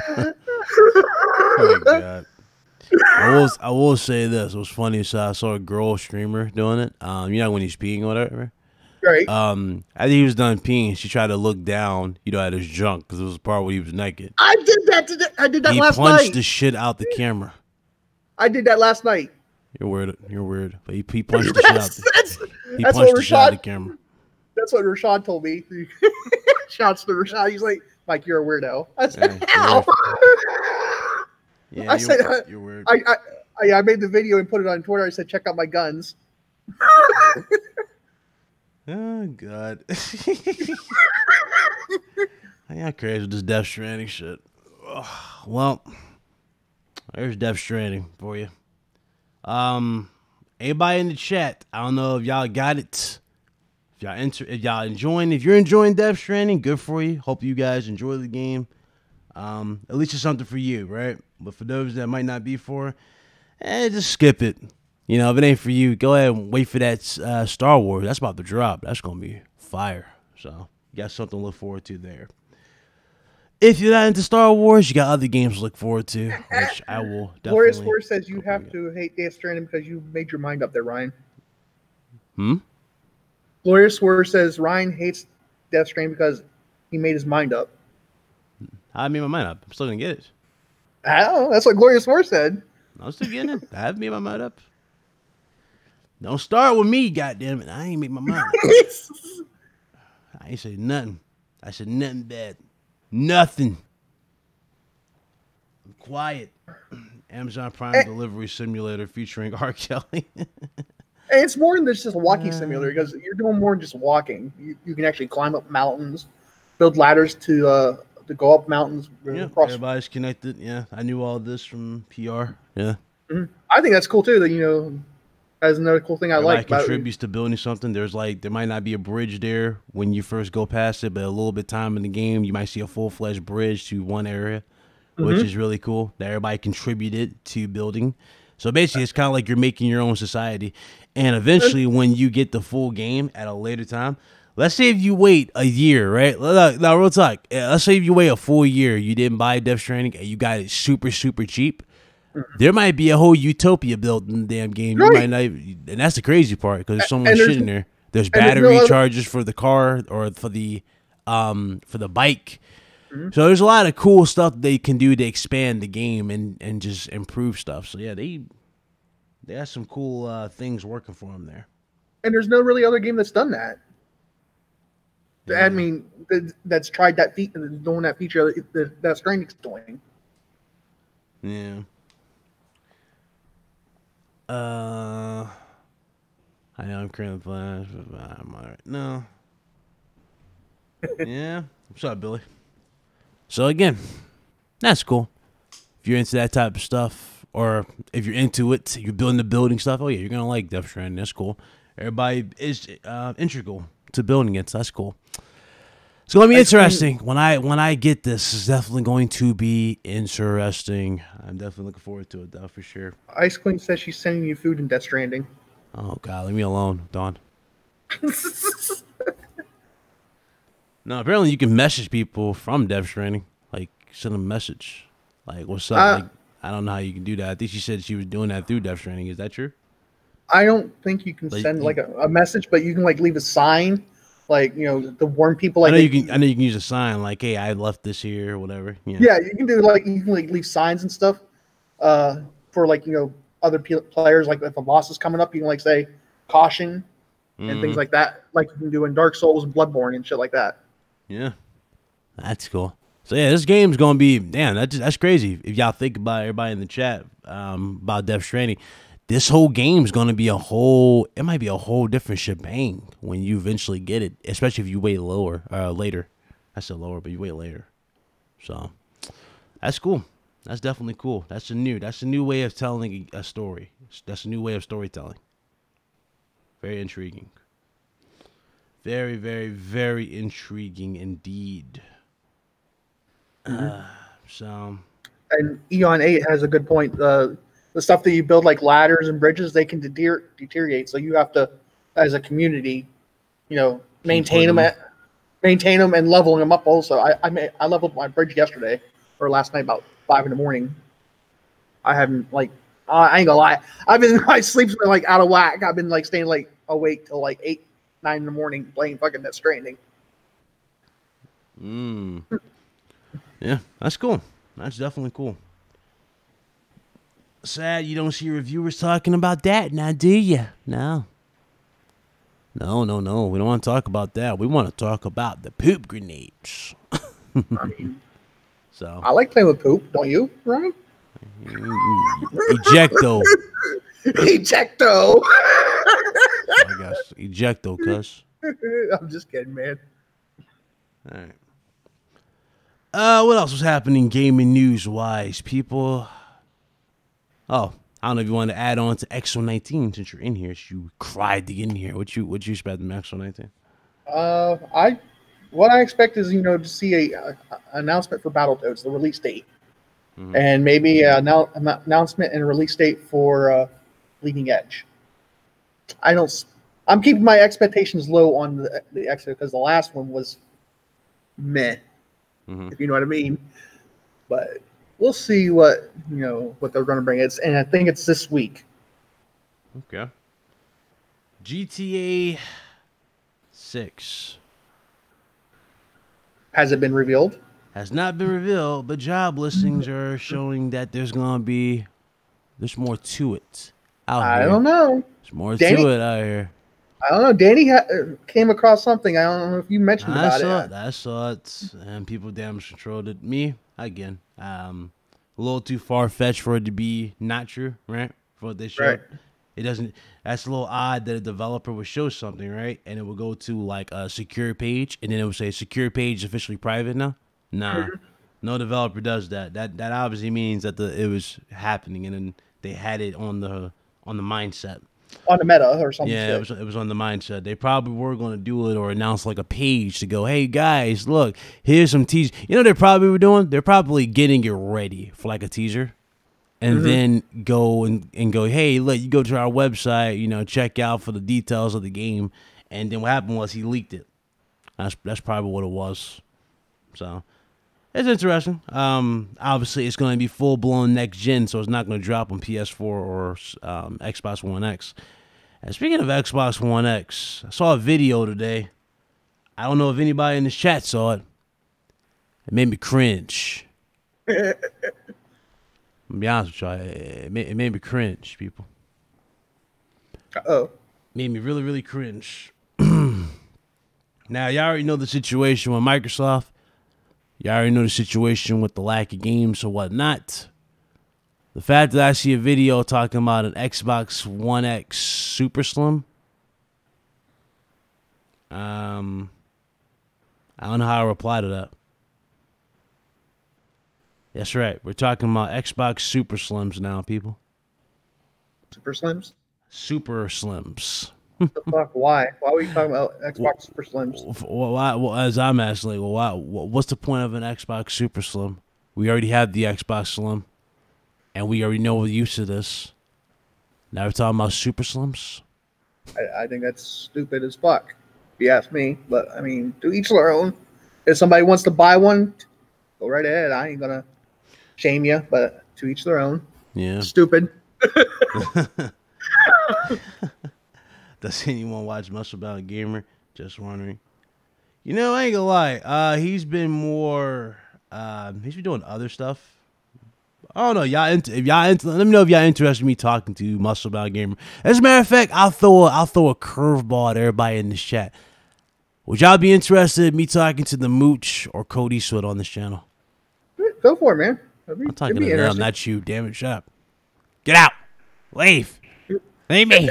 Oh my God. I will, I will say this. It was funny. So I saw a girl streamer doing it. Um, you know when he's peeing or whatever? Right. Um, after he was done peeing, she tried to look down, you know, at his junk because it was the part where he was naked. I did that today. I did that he last night. He punched the shit out the camera. I did that last night. You're weird. You're weird. But he, he punched the shit out the, that's, he that's punched Rashad, the shit out the camera. That's what Rashad told me. Shouts to Rashad. He's like, Mike, you're a weirdo. I said, how? Yeah, I said uh, you're weird. I, I I made the video and put it on Twitter. I said, check out my guns. Oh God! I got crazy with this Death Stranding shit. Well, there's Death Stranding for you. Um, anybody in the chat? I don't know if y'all got it. If y'all enter, if y'all enjoying, if you're enjoying Death Stranding, good for you. Hope you guys enjoy the game. Um, at least it's something for you, right? But for those that might not be for, eh, just skip it. You know, if it ain't for you, go ahead and wait for that uh, Star Wars. That's about to drop. That's going to be fire. So, you got something to look forward to there. If you're not into Star Wars, you got other games to look forward to, which I will definitely... Glorious Force says you have to hate Death Stranding because you made your mind up there, Ryan. Hmm? Glorious Force says Ryan hates Death Stranding because he made his mind up. I made my mind up. I'm still going to get it. I don't know. That's what Glorious Force said. I'm still getting it. I haven't made my mind up. Don't start with me, goddammit. I ain't made my mind up. I ain't say nothing. I said nothing bad. Nothing. I'm quiet. Amazon Prime and, Delivery Simulator featuring R. Kelly. It's more than just a walking uh, simulator because you're doing more than just walking. You, you can actually climb up mountains, build ladders to uh, to go up mountains. Yeah, across. Everybody's connected. Yeah, I knew all this from P R. Yeah, mm-hmm. I think that's cool too. That you know, that's another cool thing I Everybody like. Contributes about to building something. There's like there might not be a bridge there when you first go past it, but a little bit of time in the game, you might see a full fledged bridge to one area, mm-hmm. which is really cool. That everybody contributed to building. So basically, it's kind of like you're making your own society. And eventually, when you get the full game at a later time, let's say if you wait a year, right? Now, real talk. Let's say if you wait a full year, you didn't buy Death Stranding, and you got it super, super cheap. There might be a whole utopia built in the damn game. You might not even, and that's the crazy part because there's so much shit in there. There's battery there's no charges for the car or for the um for the bike. Mm-hmm. So there's a lot of cool stuff they can do to expand the game and and just improve stuff. So yeah, they they have some cool uh, things working for them there. And there's no really other game that's done that. Yeah. I mean, that's tried that feat and doing that feature that Death Stranding's doing. Yeah. Uh, I know I'm currently playing. I'm all right. No. Yeah. What's up, Billy? So again, that's cool. If you're into that type of stuff, or if you're into it, you're building the building stuff. Oh yeah, you're gonna like Death Stranding. That's cool. Everybody is uh, integral to building it. So that's cool. So gonna be interesting. When I when I get this, it's definitely going to be interesting. I'm definitely looking forward to it though, for sure. Ice Queen says she's sending you food in Death Stranding. Oh God, leave me alone, Dawn. No, apparently you can message people from Death Stranding. Like, send them a message. Like, what's up? Uh, like, I don't know how you can do that. I think she said she was doing that through Death Stranding. Is that true? I don't think you can like, send, like, a, a message, but you can, like, leave a sign. Like, you know, to warn people. Like, I know, you can, I know you can use a sign, like, hey, I left this here or whatever. Yeah, yeah you can do, like, you can, like, leave signs and stuff uh, for, like, you know, other players. Like, if a boss is coming up, you can, like, say, caution and mm-hmm. things like that. Like you can do in Dark Souls and Bloodborne and shit like that. Yeah, that's cool. So yeah, this game's gonna be damn. That's just, that's crazy. If y'all think about it, everybody in the chat um, about Death Stranding, this whole game's gonna be a whole. It might be a whole different shebang when you eventually get it, especially if you wait lower uh, later. I said lower, but you wait later. So that's cool. That's definitely cool. That's a new. That's a new way of telling a story. That's a new way of storytelling. Very intriguing. Very, very, very intriguing indeed. Mm-hmm. uh, so, and Eon eight has a good point. Uh, the stuff that you build, like ladders and bridges, they can deter deteriorate. So you have to, as a community, you know, maintain them, them at, maintain them, and leveling them up. Also, I I, may, I leveled my bridge yesterday or last night about five in the morning. I haven't like I ain't gonna lie. I've been my sleep's been like out of whack. I've been like staying like awake till like eight. Nine in the morning playing fucking Death Stranding. Mm. Yeah, that's cool. That's definitely cool. Sad you don't see reviewers talking about that now, do you? No. No, no, no. We don't want to talk about that. We want to talk about the poop grenades. I mean, so I like playing with poop, don't you, Ryan? Ejecto. Ejecto. I guess ejecto, cuss. I'm just kidding, man. All right. Uh, what else was happening gaming news wise, people? Oh, I don't know if you want to add on to X O nineteen since you're in here. You cried to get in here. What you what you expect from X O nineteen? Uh, I what I expect is you know to see a, a, a announcement for Battletoads, the release date, mm-hmm. and maybe a, an announcement and a release date for uh, Leading Edge. I don't. I'm keeping my expectations low on the the X O because the last one was meh. mm-hmm. if you know what I mean. But we'll see what you know what they're going to bring. It's and I think it's this week. Okay. G T A six has it been revealed? Has not been revealed, but job listings are showing that there's gonna be there's more to it. Out I here. don't know. There's more Danny, to it out here. I don't know. Danny ha came across something. I don't know if you mentioned I about saw it. it. I saw it, and people damage controlled it. Me again. Um, a little too far fetched for it to be not true, right? For what they showed. Right. It doesn't. That's a little odd that a developer would show something, right? And it would go to like a secure page, and then it would say secure page officially private now. Nah, mm-hmm. no developer does that. That that obviously means that the it was happening, and then they had it on the on the mindset, on the meta or something. Yeah, it was, it was on the mindset. They probably were going to do it or announce like a page to go, hey guys, look, here's some teasers. You know, they probably were doing. They're probably getting it ready for like a teaser, and mm-hmm. then go and and go, hey, look, you go to our website, you know, check out for the details of the game. And then what happened was he leaked it. That's that's probably what it was. So. It's interesting. Um, obviously, it's going to be full-blown next-gen, so it's not going to drop on P S four or um, Xbox One X. And speaking of Xbox One X, I saw a video today. I don't know if anybody in this chat saw it. It made me cringe. I'm gonna be honest with y'all. It made, it made me cringe, people. Uh-oh. It made me really, really cringe. Now, y'all already know the situation with Microsoft. You already know the situation with the lack of games or whatnot. The fact that I see a video talking about an Xbox One X Super Slim. Um, I don't know how I reply to that. That's right. We're talking about Xbox Super Slims now, people. Super Slims? Super Slims. What the fuck? Why? Why are we talking about Xbox Super Slims? Well, I, well, as I'm asking, like, well, why, what's the point of an Xbox Super Slim? We already have the Xbox Slim, and we already know we're used to this. Now we're talking about Super Slims? I, I think that's stupid as fuck, if you ask me. But, I mean, to each their own. If somebody wants to buy one, go right ahead. I ain't going to shame you, but to each their own. Yeah. Stupid. Does anyone watch Muscle Bound Gamer? Just wondering. You know, I ain't gonna lie. Uh, he's been more. Uh, he's been doing other stuff. I don't know, y'all. If y'all, let me know if y'all interested in me talking to Muscle Bound Gamer. As a matter of fact, I'll throw a, I'll throw a curveball at everybody in this chat. Would y'all be interested in me talking to the Mooch or Cody Swift on this channel? Go for it, man. Be, I'm talking to them, not you. Damn it, shut up. Get out. Leave. Leave me.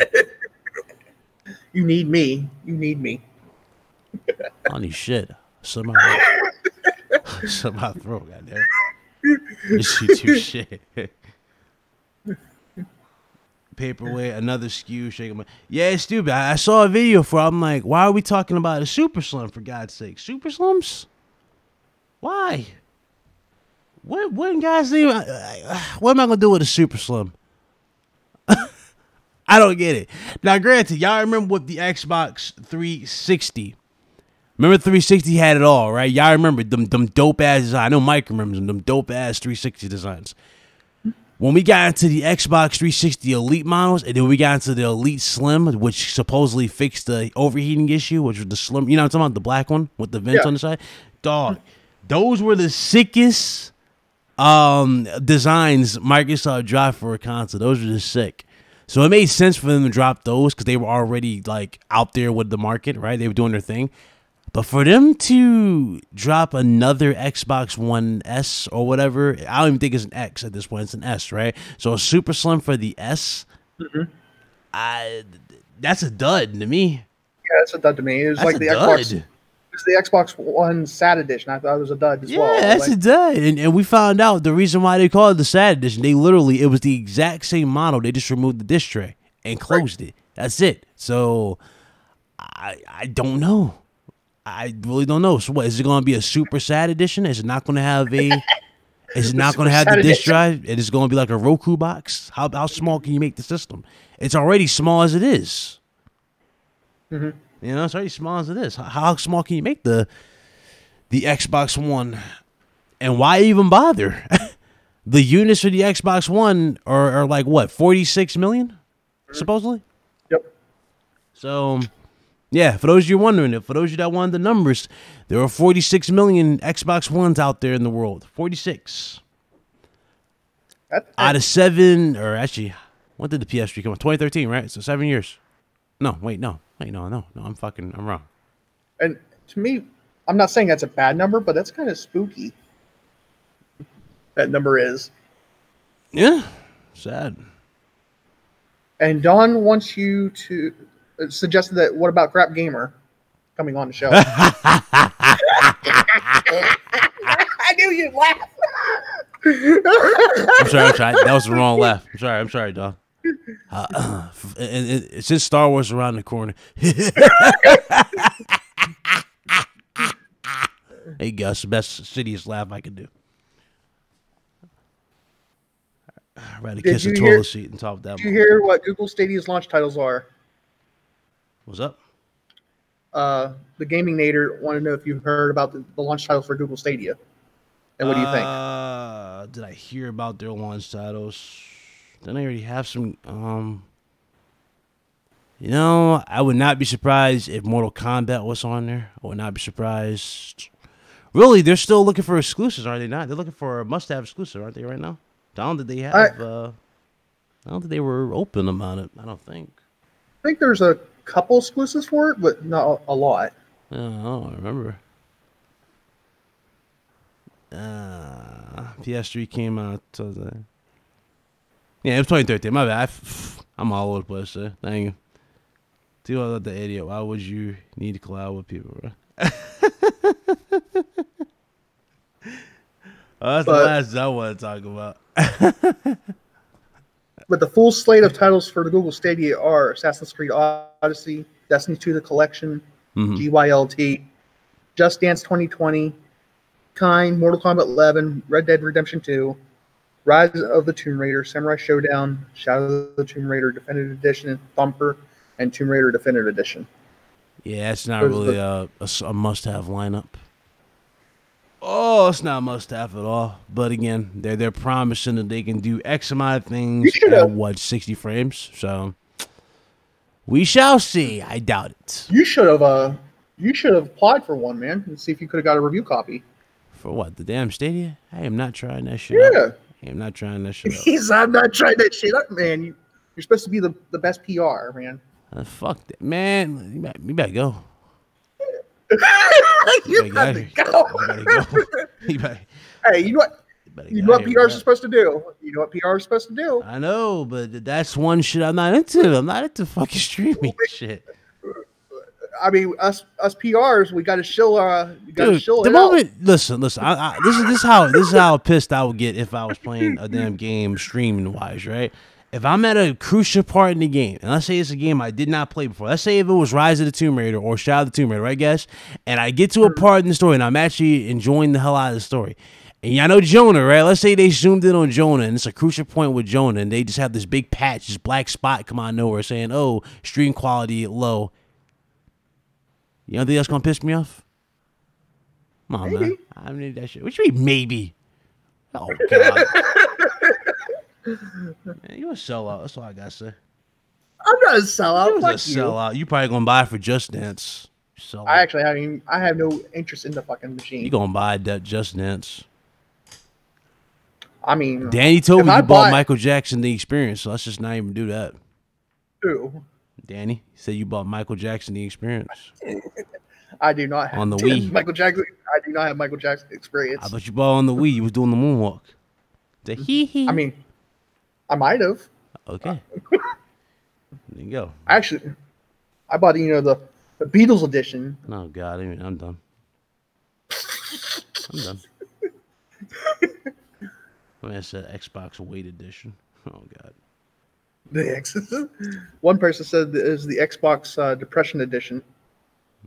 You need me. You need me. Honey, shit. Some of my throat, goddamn. This shit, you shit. Paperweight, another skew, shaking my. Yeah, it's stupid. I, I saw a video for. I'm like, why are we talking about a super slim? For God's sake, super slims? Why? What? What, guys? Even, what am I gonna do with a super slim? I don't get it. Now, granted, y'all remember with the Xbox three sixty. Remember three sixty had it all, right? Y'all remember them, them dope-ass designs. I know Mike remembers them, them dope-ass three sixty designs. When we got into the Xbox three sixty Elite models, and then we got into the Elite Slim, which supposedly fixed the overheating issue, which was the Slim. You know what I'm talking about? The black one with the vents yeah. on the side? Dog, those were the sickest um, designs Microsoft dropped for a console. Those were just sick. So it made sense for them to drop those because they were already like out there with the market, right? They were doing their thing. But for them to drop another Xbox One S or whatever, I don't even think it's an X at this point. It's an S, right? So a super slim for the S, mm-hmm. I, that's a dud to me. Yeah, that's a dud to me. It was that's like the Xbox, it's the Xbox One Sad Edition. I thought it was a dud as yeah, well. Yeah, that's like a dud. And, and we found out the reason why they called it the Sad Edition. They literally, it was the exact same model. They just removed the disc tray and closed right. it. That's it. So I I don't know. I really don't know. So what, is it going to be a Super Sad Edition? Is it not going to have a, is it not going to have the disc drive? It is going to be like a Roku box? How, how small can you make the system? It's already small as it is. Mm-hmm. You know, it's already small as it is. How small can you make the the Xbox One And why even bother? The units for the Xbox One are, are like, what, forty-six million, supposedly? Yep. So, yeah, for those of you wondering, if for those of you that wanted the numbers, there are forty-six million Xbox Ones out there in the world. forty-six. That's out of seven, or actually, when did the P S three come out? twenty thirteen, right? So seven years. No, wait, no. Wait, no, no, no, I'm fucking, I'm wrong. And to me, I'm not saying that's a bad number, but that's kind of spooky. That number is. Yeah, sad. And Don wants you to uh, suggest that what about Crap Gamer coming on the show? I knew you'd laugh. I'm sorry, I'm sorry. That was the wrong laugh. I'm sorry, I'm sorry, Don. Uh, it's just Star Wars around the corner. Hey, Gus, best silliest laugh I could do. I'd rather kiss a toilet seat and talk that. Did you hear what Google Stadia's launch titles are? What's up? Uh, the Gaming Nader wanted to know if you heard about the, the launch titles for Google Stadia. And what do you think? Uh, did I hear about their launch titles? Then I already have some. Um, you know, I would not be surprised if Mortal Kombat was on there. I would not be surprised. Really, they're still looking for exclusives, are they not? They're looking for a must-have exclusive, aren't they, right now? I don't think they have. I, uh, I don't think they were open about it. I don't think. I think there's a couple exclusives for it, but not a lot. Uh, I don't remember. Uh, P S three came out. Uh, yeah, it was twenty thirteen. My bad. I, I'm all over the place. Uh, dang you. Do all that the idiot. Why would you need to collab with people, bro? Oh, that's but, the last I want to talk about. But the full slate of titles for the Google Stadia are Assassin's Creed Odyssey, Destiny two The Collection, mm-hmm. G Y L T, Just Dance twenty twenty, Kind, Mortal Kombat eleven, Red Dead Redemption two, Rise of the Tomb Raider, Samurai Showdown, Shadow of the Tomb Raider Definitive Edition, Thumper, and Tomb Raider Definitive Edition. Yeah, it's not There's really the, a, a, a must-have lineup. Oh, it's not must-have at all. But again, they're they're promising that they can do X amount of things at what sixty frames. So we shall see. I doubt it. You should have uh, you should have applied for one, man, and see if you could have got a review copy. For what, the damn Stadia? I am not trying that shit. Yeah, up. I am not trying that shit. He's I'm not trying that shit up, man. You you're supposed to be the the best P R, man. Uh, fuck that, man. You better, you better go. You you gotta go. Go. You better, hey, you know what? You, you know what P R is supposed to do. You know what P R is supposed to do. I know, but that's one shit I'm not into. I'm not into fucking streaming shit. I mean, us us P Rs, we got to shill. Uh, we gotta Dude, shill the it moment. Out. Listen, listen. I, I, this is this is how this is how pissed I would get if I was playing a damn game streaming wise, right? If I'm at a crucial part in the game, and let's say it's a game I did not play before. Let's say if it was Rise of the Tomb Raider or Shadow of the Tomb Raider, right, guys? And I get to a part in the story, and I'm actually enjoying the hell out of the story. And y'all know Jonah, right? Let's say they zoomed in on Jonah, and it's a crucial point with Jonah, and they just have this big patch, this black spot come out of nowhere saying, oh, stream quality low. You don't think that's going to piss me off? Come on, man. I don't need that shit. What you mean, maybe? Oh, God. Man, you a sellout. That's all I gotta say. I'm not a sellout. You a sellout. You probably gonna buy it for Just Dance. Sellout. I actually have. Even, I have no interest in the fucking machine. You gonna buy that Just Dance? I mean, Danny told me you bought, bought Michael Jackson the Experience. So let's just not even do that. Who? Danny said you bought Michael Jackson the Experience. I do not have on the Wii. Michael Jackson. I do not have Michael Jackson Experience. I thought you bought on the Wii. You was doing the moonwalk. The hee hee. I mean. I might have. Okay. There you go. Actually, I bought, you know, the, the Beatles edition. Oh, God. I mean, I'm done. I'm done. I mean, that's the Xbox Weight edition. Oh, God. The X. One person said it was the Xbox uh, Depression edition.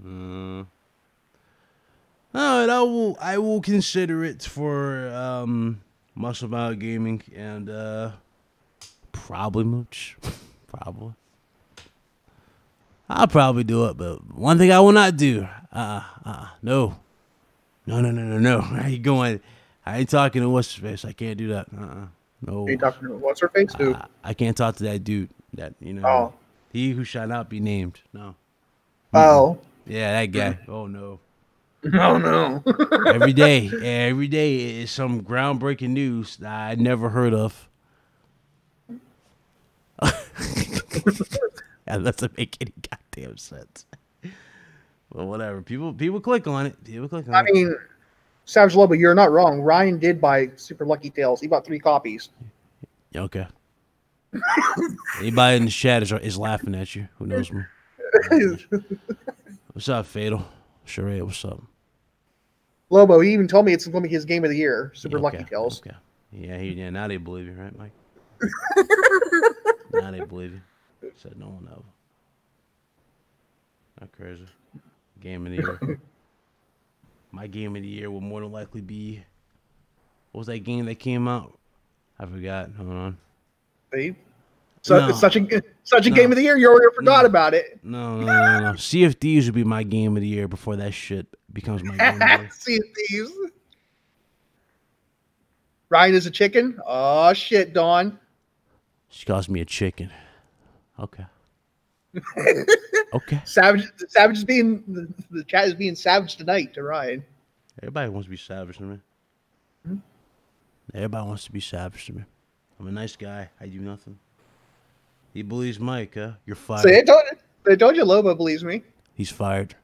Mm. All right. I will, I will consider it for um, Muscle Bound Gaming and... Uh, Probably much. Probably. I'll probably do it, but one thing I will not do. Uh, uh, no. No, no, no, no, no. How you going? I ain't talking to what's her face. I can't do that. Uh-uh. No. Are you talking to what's her face, dude? Uh, I can't talk to that dude. That you know. Oh. He who shall not be named. No. Oh. Yeah, that guy. Oh no. Oh no. Every day, every day is some groundbreaking news that I never heard of. That doesn't make any goddamn sense. Well, whatever. People, people click on it. People click on I it. I mean, Savage Lobo, you're not wrong. Ryan did buy Super Lucky Tales. He bought three copies. Okay. Anybody in the chat is, is laughing at you. Who knows me? What's up, Fatal? Sheree, what's up? Lobo, he even told me it's going to be his game of the year, Super okay. Lucky Tales. Okay. Yeah, he, yeah, now they believe you, right, Mike? Now they believe you. Said no one ever. Not crazy. Game of the year. My game of the year will more than likely be... What was that game that came out? I forgot. Hold on. See? So no. It's such a such a no. game of the year, you already forgot no. about it. No, no, no, no, no. Sea of Thieves would be my game of the year before that shit becomes my game of the year. Sea of Thieves. Ryan is a chicken? Oh, shit, Dawn. She calls me a chicken. Okay. Okay. Savage, savage is being the, the chat is being savage tonight to Ryan. Everybody wants to be savage to me. Hmm? Everybody wants to be savage to me. I'm a nice guy. I do nothing. He believes Mike, huh? You're fired. See, I told, I told you Lobo believes me. He's fired.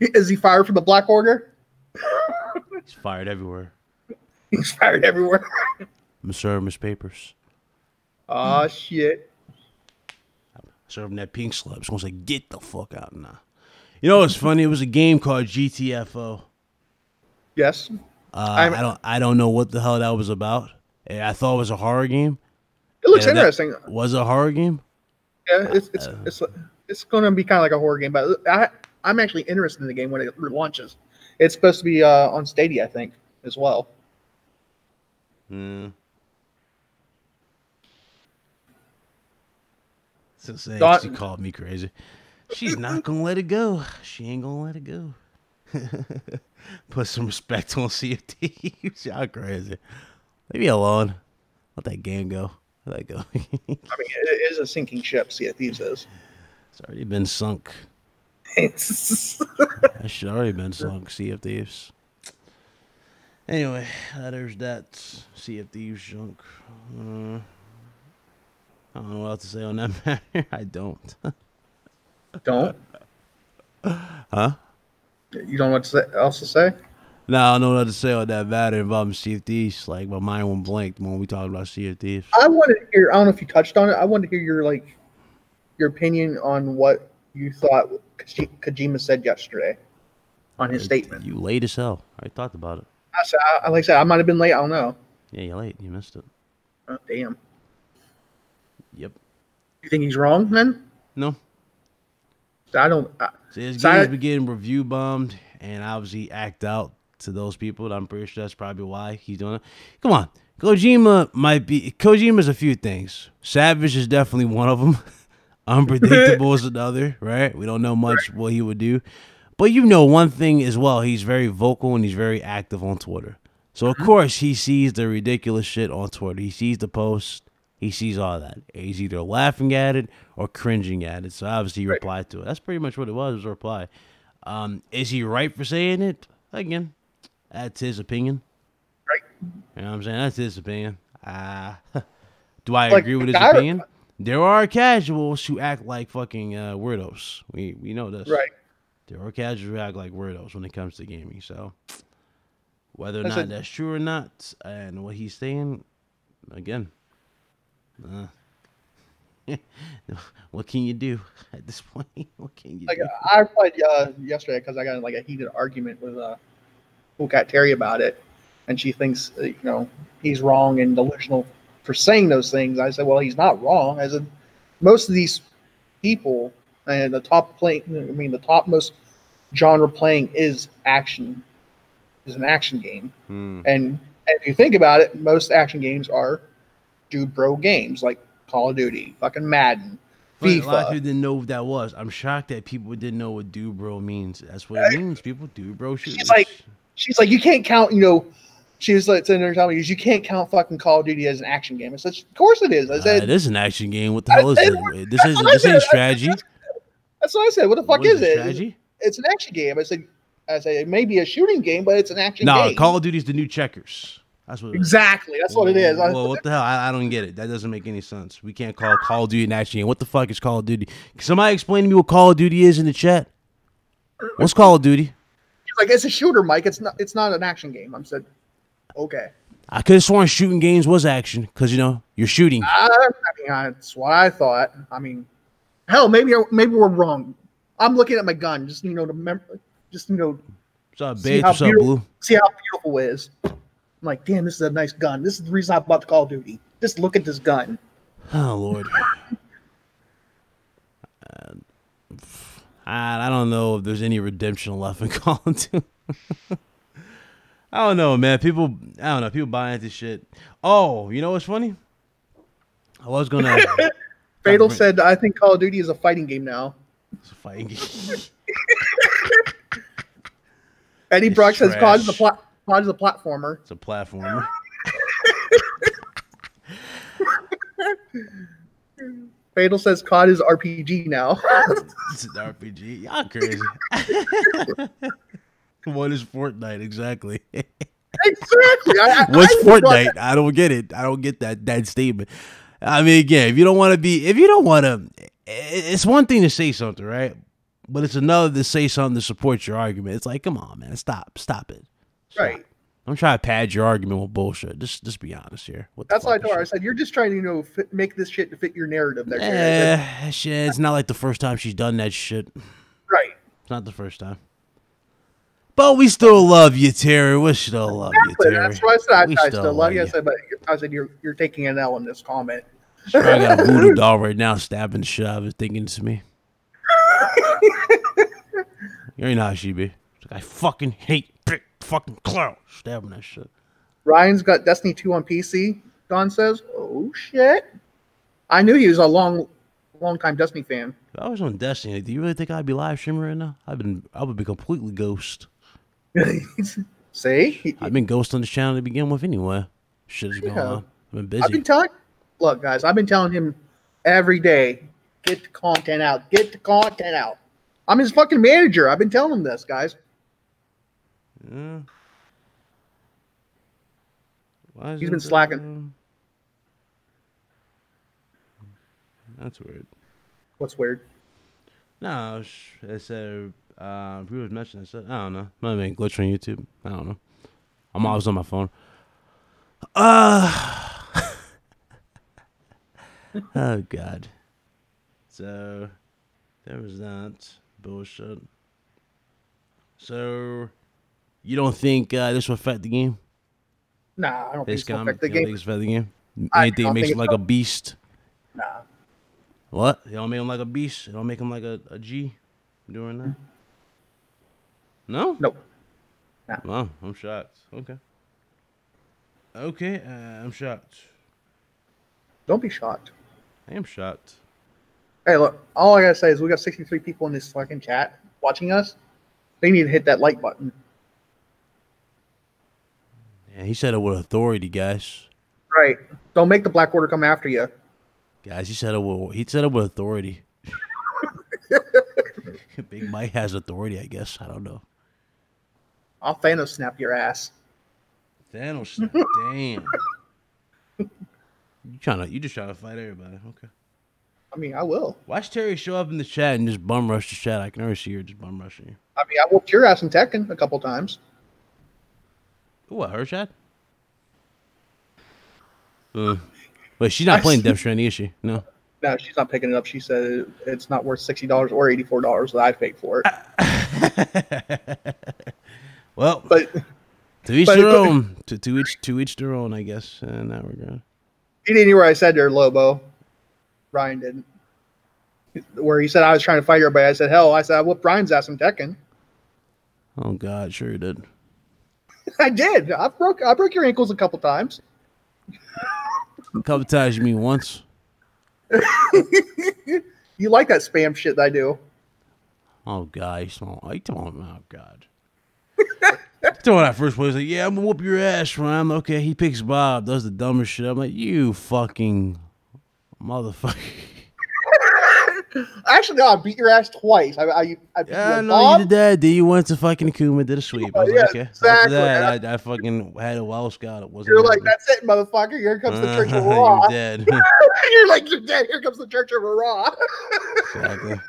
Is he fired from the Black Order? He's fired everywhere. He's fired everywhere. I'm going to serve him his papers. Aw, oh, shit. I'm serving that pink slip. It's going to say, get the fuck out now. Nah. You know what's funny? It was a game called G T F O. Yes. Uh, I don't I don't know what the hell that was about. I thought it was a horror game. It looks yeah, interesting. Was it a horror game? Yeah, it's it's uh, it's, it's going to be kind of like a horror game, but I I'm actually interested in the game when it relaunches. It's supposed to be uh, on Stadia, I think, as well. Hmm. So she called me crazy. She's not gonna let it go. She ain't gonna let it go. Put some respect on C F T. Y'all crazy. Leave me alone. Let that game go. I go. I mean, it is a sinking ship, Sea of Thieves is. It's already been sunk. It's already been sunk, Sea of Thieves. Anyway, there's that Sea of Thieves junk. Uh, I don't know what else to say on that matter. I don't. Don't? Huh? You don't know what else to say? No, I don't know what to say on that matter involving Sea of Thieves. Like, my mind went blank when we talked about Sea of Thieves. I wanted to hear, I don't know if you touched on it, I wanted to hear your, like, your opinion on what you thought Kojima said yesterday on his statement. You late as hell. I thought about it. I said, I, like I said, I might have been late. I don't know. Yeah, you're late. You missed it. Oh, damn. Yep. You think he's wrong, then? No. I don't... I, See, his so game's been getting review bombed and obviously act out. To those people, I'm pretty sure that's probably why he's doing it. Come on, Kojima might be. Kojima's a few things. Savage is definitely one of them. Unpredictable is another. Right? We don't know much what he would do, but you know one thing as well. He's very vocal and he's very active on Twitter. So of course he sees the ridiculous shit on Twitter. He sees the posts. He sees all that. He's either laughing at it or cringing at it. So obviously he replied to it. That's pretty much what it was. It was a reply. Um, is he right for saying it again? That's his opinion. Right. You know what I'm saying? That's his opinion. Uh, do I like, agree with his I, opinion? There are casuals who act like fucking uh, weirdos. We we know this. Right. There are casuals who act like weirdos when it comes to gaming. So whether or that's not a, that's true or not, and what he's saying, again, uh, what can you do at this point? What can you like, do? I replied uh, yesterday because I got in like a heated argument with... Uh, who got Terry about it, and she thinks, you know, he's wrong and delusional for saying those things. I said, well, he's not wrong. I said, most of these people and the top playing, I mean, the top most genre playing is action, is an action game. Hmm. And if you think about it, most action games are dude bro games like Call of Duty, fucking Madden. But a lot of people didn't know what that was. I'm shocked that people didn't know what dude bro means. That's what it means. People do bro shit. She's like, She's like, you can't count, you know, she was like sitting there telling me, you can't count fucking Call of Duty as an action game. I said, of course it is. I said, uh, it is an action game. What the hell is it? This is this ain't strategy. That's what I said. What the fuck is it? It's an action game. I said, I said it may be a shooting game, but it's an action game. No, Call of Duty is the new checkers. That's what exactly. That's what it is. Well, what the hell? I, I don't get it. That doesn't make any sense. We can't call Call of Duty an action game. What the fuck is Call of Duty? Can somebody explain to me what Call of Duty is in the chat? What's Call of Duty? Like, it's a shooter, Mike. It's not. It's not an action game. I said, okay. I could have sworn shooting games was action because you know you're shooting. I, I mean, that's what I thought. I mean, hell, maybe maybe we're wrong. I'm looking at my gun. Just you know, remember. Just you know. What's up, babe? What's up, Blue? See how beautiful it is. I'm like, damn, this is a nice gun. This is the reason I bought the Call of Duty. Just look at this gun. Oh, Lord. uh, I don't know if there's any redemption left in Call of Duty. I don't know, man. People, I don't know. People buy into shit. Oh, you know what's funny? I was going to. Fatal said, I think Call of Duty is a fighting game now. It's a fighting game. Eddie Brock says, Call of the plot. It's a platformer. It's a platformer. Fatal says C O D is R P G now. It's an R P G. Y'all crazy. What is Fortnite exactly? Exactly. I, I, What's I Fortnite? I don't get it. I don't get that that statement. I mean, again, if you don't want to be, if you don't want to, it's one thing to say something, right? But it's another to say something to support your argument. It's like, come on, man, stop, stop it. Right. I'm trying to pad your argument with bullshit. Just, just be honest here. What That's what I told her. I said, you're just trying to, you know, fit, make this shit to fit your narrative. There, yeah, shit. It's not like the first time she's done that shit. Right. It's not the first time. But we still love you, Terry. We still love exactly. you, Terry. That's what I said. We I still, still love you. you. I said, but I said, you're, you're taking an L in this comment. Sure, I got a voodoo doll right now stabbing the shit out of it, thinking it's me. You already know how she be. I fucking hate big fucking clown stabbing that shit. Ryan's got Destiny two on P C. Don says, "Oh shit! I knew he was a long, long time Destiny fan." If I was on Destiny, do you really think I'd be live streaming right now? I've been, I would be completely ghost. See, I've been ghost on this channel to begin with, anyway. Shit is yeah. going on. I've been busy. I've been telling, look, guys, I've been telling him every day, get the content out, get the content out. I'm his fucking manager. I've been telling him this, guys. Yeah. Why He's been slacking. Down? That's weird. What's weird? No, I said uh, we were mentioning. I said I don't know. Might have been glitch on YouTube. I don't know. I'm always on my phone. Uh oh God. So there was that bullshit. So. You don't think uh, this will affect the game? Nah, I don't this think it will affect the game. Think affect the game? Anything makes him like a beast? Nah. What? You don't make him like a beast? You don't make him like a, a G doing that? No? Nope. Nah. Wow, I'm shocked. Okay. Okay, uh, I'm shocked. Don't be shocked. I am shocked. Hey, look, all I got to say is we got sixty-three people in this fucking chat watching us. They need to hit that like button. Yeah, he said it with authority, guys. Right. Don't make the Black Order come after you. Guys, he said it with, he said it with authority. Big Mike has authority, I guess. I don't know. I'll Thanos snap your ass. Thanos snap? Damn. You trying to, you just trying to fight everybody. Okay. I mean, I will. Watch Terry show up in the chat and just bum rush the chat. I can already see her just bum rushing you. I mean, I whooped your ass in Tekken a couple times. What, her shot? Uh, but she's not playing Death Stranding, is she? No. No, she's not picking it up. She said it's not worth sixty dollars or eighty-four dollars that I paid for it. Well, but, to each but, their but, own. To, to, each, to each their own, I guess, in that regard. You didn't hear what I said there, Lobo. Ryan didn't. Where he said I was trying to fight everybody. I said, hell, I said, I whooped Ryan's ass in Tekken. Oh, God, sure you did. I did. I broke. I broke your ankles a couple times. A couple times? You mean once? You like that spam shit that I do? Oh God! You smell. I don't. Oh God! So when I first played, I was like, yeah, I'm gonna whoop your ass, Rhyme. Okay, he picks Bob, does the dumbest shit. I'm like, you fucking motherfucker. Actually, no, I beat your ass twice. I, I, I beat yeah, you no, you did that. Dude, you went to fucking Akuma, did a sweep. I was yeah, like, okay. Exactly. After that, I, I fucking had a wild scout. It wasn't. You're like, that's it, motherfucker. Here comes the Church of Raw. You're dead. You're like, you're dead. Here comes the Church of Raw. Exactly.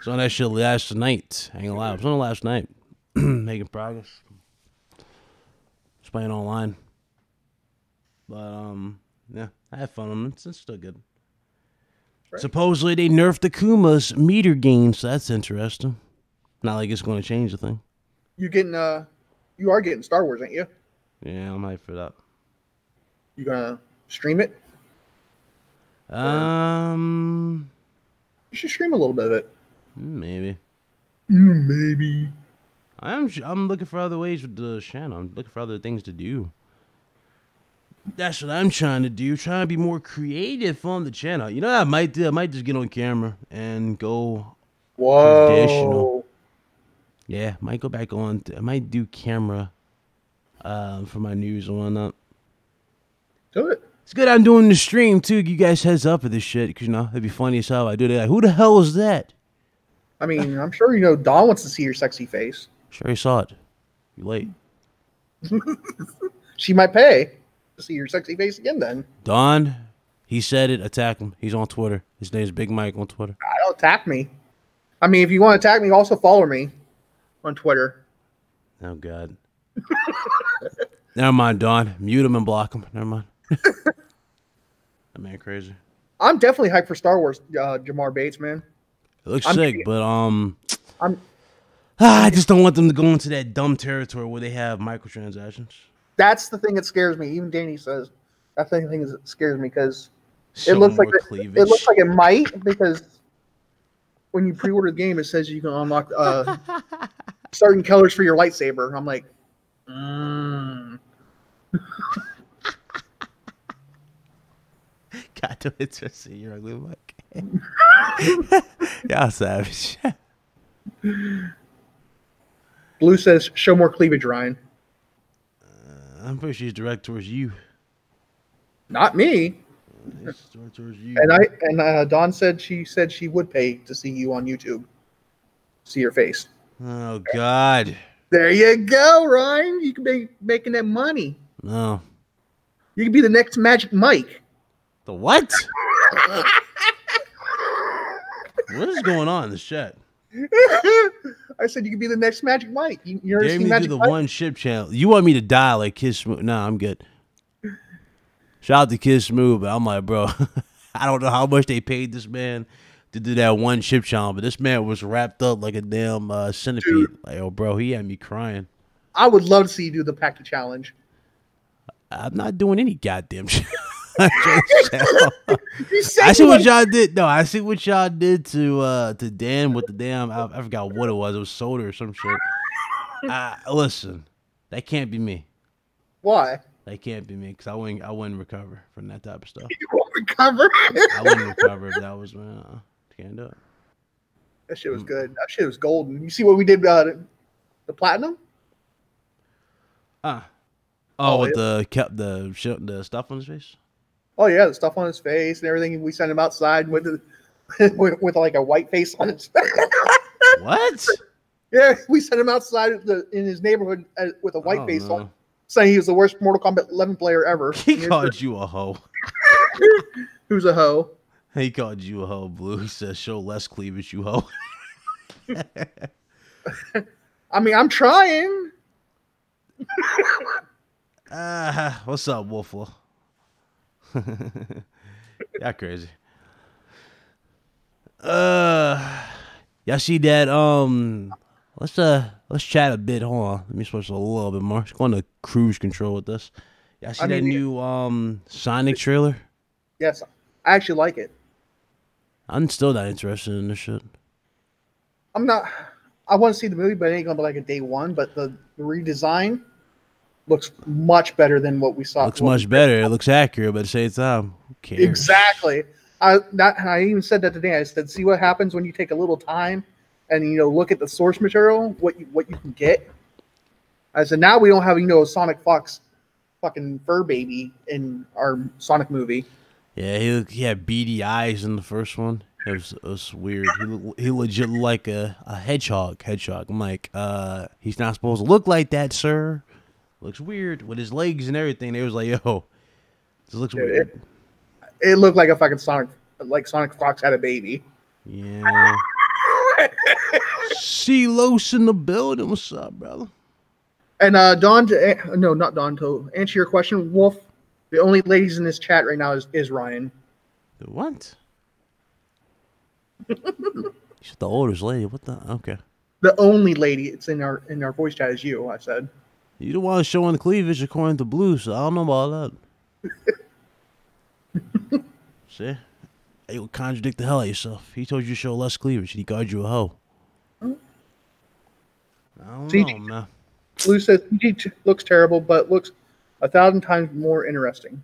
So that shit last night. I ain't gonna lie. It was on last night. Making progress. Just playing online. But um, yeah, I had fun on it. It's, it's still good. Right. Supposedly they nerfed Akuma's meter gain, so that's interesting. Not like it's going to change the thing. You getting uh, you are getting Star Wars, ain't you? Yeah, I'm hyped for that. You gonna stream it? Um, you should stream a little bit of it. Maybe. Mm, maybe. I'm I'm looking for other ways with the channel. I'm looking for other things to do. That's what I'm trying to do. Trying to be more creative on the channel. You know what I might do? I might just get on camera and go Whoa. traditional. Yeah, might go back on. I might do camera uh, for my news and whatnot. Do it. It's good I'm doing the stream, too. You guys heads up for this shit. Because, you know, it'd be funny as hell if I do that. Like, who the hell is that? I mean, I'm sure, you know, Don wants to see your sexy face. Sure, he saw it. You're late. She might pay. See your sexy face again, then. Don, he said it. Attack him. He's on Twitter. His name is Big Mike on Twitter. I don't attack me. I mean, if you want to attack me, also follow me on Twitter. Oh God. Never mind, Don. Mute him and block him. Never mind. That man crazy. I'm definitely hyped for Star Wars, uh, Jamar Bates, man. It looks I'm sick, kidding. but um, I'm. Ah, I just don't want them to go into that dumb territory where they have microtransactions. That's the thing that scares me. Even Danny says that's the thing that scares me because it looks like it, it looks like it might because when you pre-order the game, it says you can unlock uh, certain colors for your lightsaber. I'm like, mm. God, don't interest me. You're ugly, Mike. Y'all savage. Blue says, "Show more cleavage, Ryan." I'm pretty sure he's direct towards you. Not me. It's direct towards you. And I and uh, Dawn said she said she would pay to see you on YouTube. See your face. Oh God. There you go, Ryan. You can be making that money. No. You can be the next Magic Mike. The what? What is going on in the chat? I said you could be the next Magic Mike. You, you ever seen Magic do the Mike? One ship channel. You want me to die like Kid Smooth? Nah, I'm good. Shout out to Kid Smooth, but I'm like, bro, I don't know how much they paid this man to do that one ship channel, but this man was wrapped up like a damn uh, centipede. Dude. Like, oh, bro, he had me crying. I would love to see you do the Pack the Challenge. I'm not doing any goddamn shit. I see what y'all did. No, I see what y'all did to uh, to Dan with the damn. I, I forgot what it was. It was soda or some shit. Uh, listen, that can't be me. Why? That can't be me because I wouldn't. I wouldn't recover from that type of stuff. You won't recover. I wouldn't recover if that was. Uh, can't do it. That shit was good. That shit was golden. You see what we did about it? The platinum. Ah. Uh, oh, oh, with yeah. the kept the the stuff on his face. Oh yeah, the stuff on his face and everything. We sent him outside with the, with, with like a white face on his face. What? Yeah, we sent him outside the, in his neighborhood with a white oh, face no. on, saying he was the worst Mortal Kombat eleven player ever. He and called you a hoe. Who's a hoe? He called you a hoe, Blue. He says, "Show less cleavage, you hoe." I mean, I'm trying. Ah, uh, what's up, Wolfle? Y'all crazy. Uh, y'all see that? Um, let's uh, let's chat a bit. Hold on, let me switch a little bit more. Let's go into cruise control with this. Y'all see I that mean, new um Sonic trailer? Yes, I actually like it. I'm still not interested in this shit. I'm not. I want to see the movie, but it ain't gonna be like a day one. But the, the redesign. Looks much better than what we saw. Looks much better. It looks accurate, but at the same time, who cares? Exactly. I that I even said that today. I said, see what happens when you take a little time and you know look at the source material, what you what you can get. I said, now we don't have, you know, Sonic Fox fucking fur baby in our Sonic movie. Yeah, he, looked, he had beady eyes in the first one. It was, it was weird. He, looked, he legit looked like a, a hedgehog. Hedgehog. I'm like, uh, he's not supposed to look like that, sir. Looks weird with his legs and everything. They was like, yo, this looks Dude, weird. It, it looked like a fucking Sonic, like Sonic Fox had a baby. Yeah. C-Los in the building. What's up, brother? And uh, Don, to, no, not Don, to answer your question, Wolf, the only ladies in this chat right now is, is Ryan. The what? She's the oldest lady. What the? Okay. The only lady it's in our in our voice chat is you. I said. You don't want to show on the cleavage according to Blue, so I don't know about that. See, it would contradict the hell out of yourself. He told you to show less cleavage, and he called you a hoe. Huh? I don't C G, know, man. Blue says C G looks terrible, but looks a thousand times more interesting.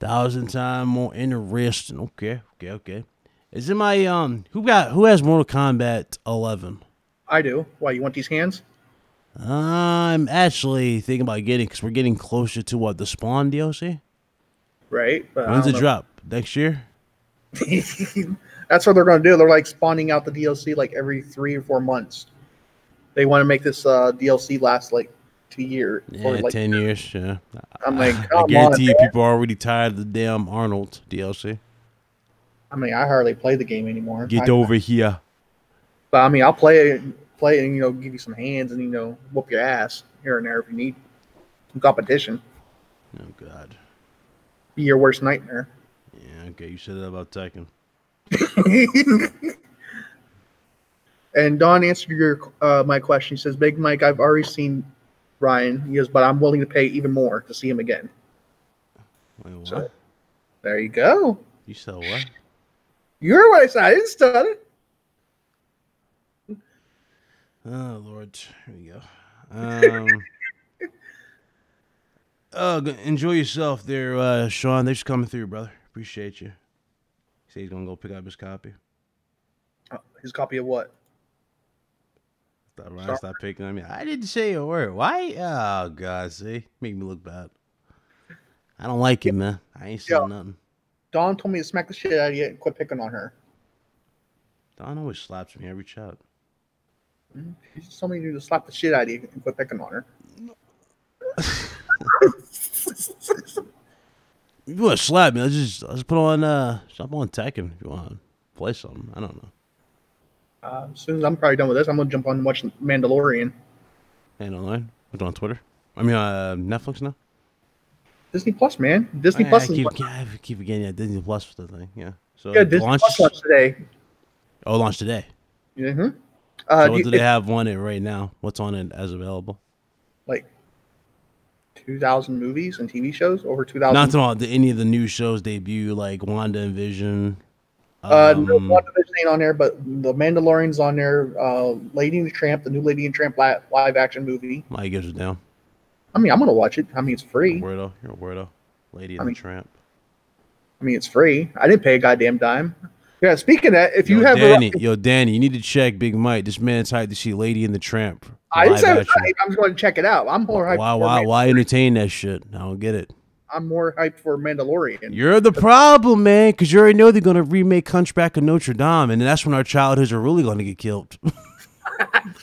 Thousand times more interesting. Okay, okay, okay. Is it my um? Who got who has Mortal Kombat eleven? I do. Why, you want these hands? I'm actually thinking about getting, because we're getting closer to what, the Spawn D L C? Right. But when's it know. drop? Next year? That's what they're going to do. They're like spawning out the D L C like every three or four months. They want to make this uh, D L C last like two years. Yeah, or, like, ten years. Yeah. I'm like, I, I guarantee you people are already tired of the damn Arnold D L C. I mean, I hardly play the game anymore. Get I, over I, here. But I mean, I'll play it. Play and, you know, give you some hands and, you know, whoop your ass here and there if you need some competition. Oh, God. Be your worst nightmare. Yeah, okay, you said that about Tekken. And Don answered your uh, my question. He says, Big Mike, I've already seen Ryan. He goes, but I'm willing to pay even more to see him again. Wait, what? So, there you go. You said what? You're what I said. I didn't start it. Oh, Lord. Here we go. Um, uh, enjoy yourself there, uh, Sean. They're just coming through, brother. Appreciate you. He said he's going to go pick up his copy. Oh, his copy of what? Stop, Ryan, stop picking on me. I didn't say a word. Why? Oh, God. See? Make me look bad. I don't like it, man. I ain't saying nothing. Dawn told me to smack the shit out of you and quit picking on her. Dawn always slaps me every chat. She just told me to slap the shit out of you and quit picking on her. You want to slap me? Let's just, let's put on, uh, stop on Tekken if you want to play something. I don't know. Uh, as soon as I'm probably done with this, I'm going to jump on and watch Mandalorian. Mandalorian? What's on Twitter? I mean, uh, Netflix now? Disney Plus, man. Disney I, Plus. I keep, I keep getting yeah, Disney Plus with the thing, yeah. So yeah, Disney launch, Plus launched today. Oh, launched today. Mm-hmm. Uh, so what do, do they it, have on it right now? What's on it as available? Like two thousand movies and T V shows? Over two thousand? Not on any of the new shows debut, like WandaVision. Um, uh, no, WandaVision ain't on there, but The Mandalorian's on there. Uh, Lady and the Tramp, the new Lady and Tramp live, live action movie. Mike gives it down. I mean, I'm going to watch it. I mean, it's free. You're a weirdo. You're a weirdo. Lady and I mean, the Tramp. I mean, it's free. I didn't pay a goddamn dime. Yeah, speaking of that, if yo, you have Danny, a... Yo, Danny, you need to check Big Mike. This man's hyped to see Lady and the Tramp. I didn't say I'm just going to check it out. I'm more hyped. Why, why, why entertain that shit? I don't get it. I'm more hyped for Mandalorian. You're the problem, man, because you already know they're going to remake Hunchback of Notre Dame, and that's when our childhoods are really going to get killed.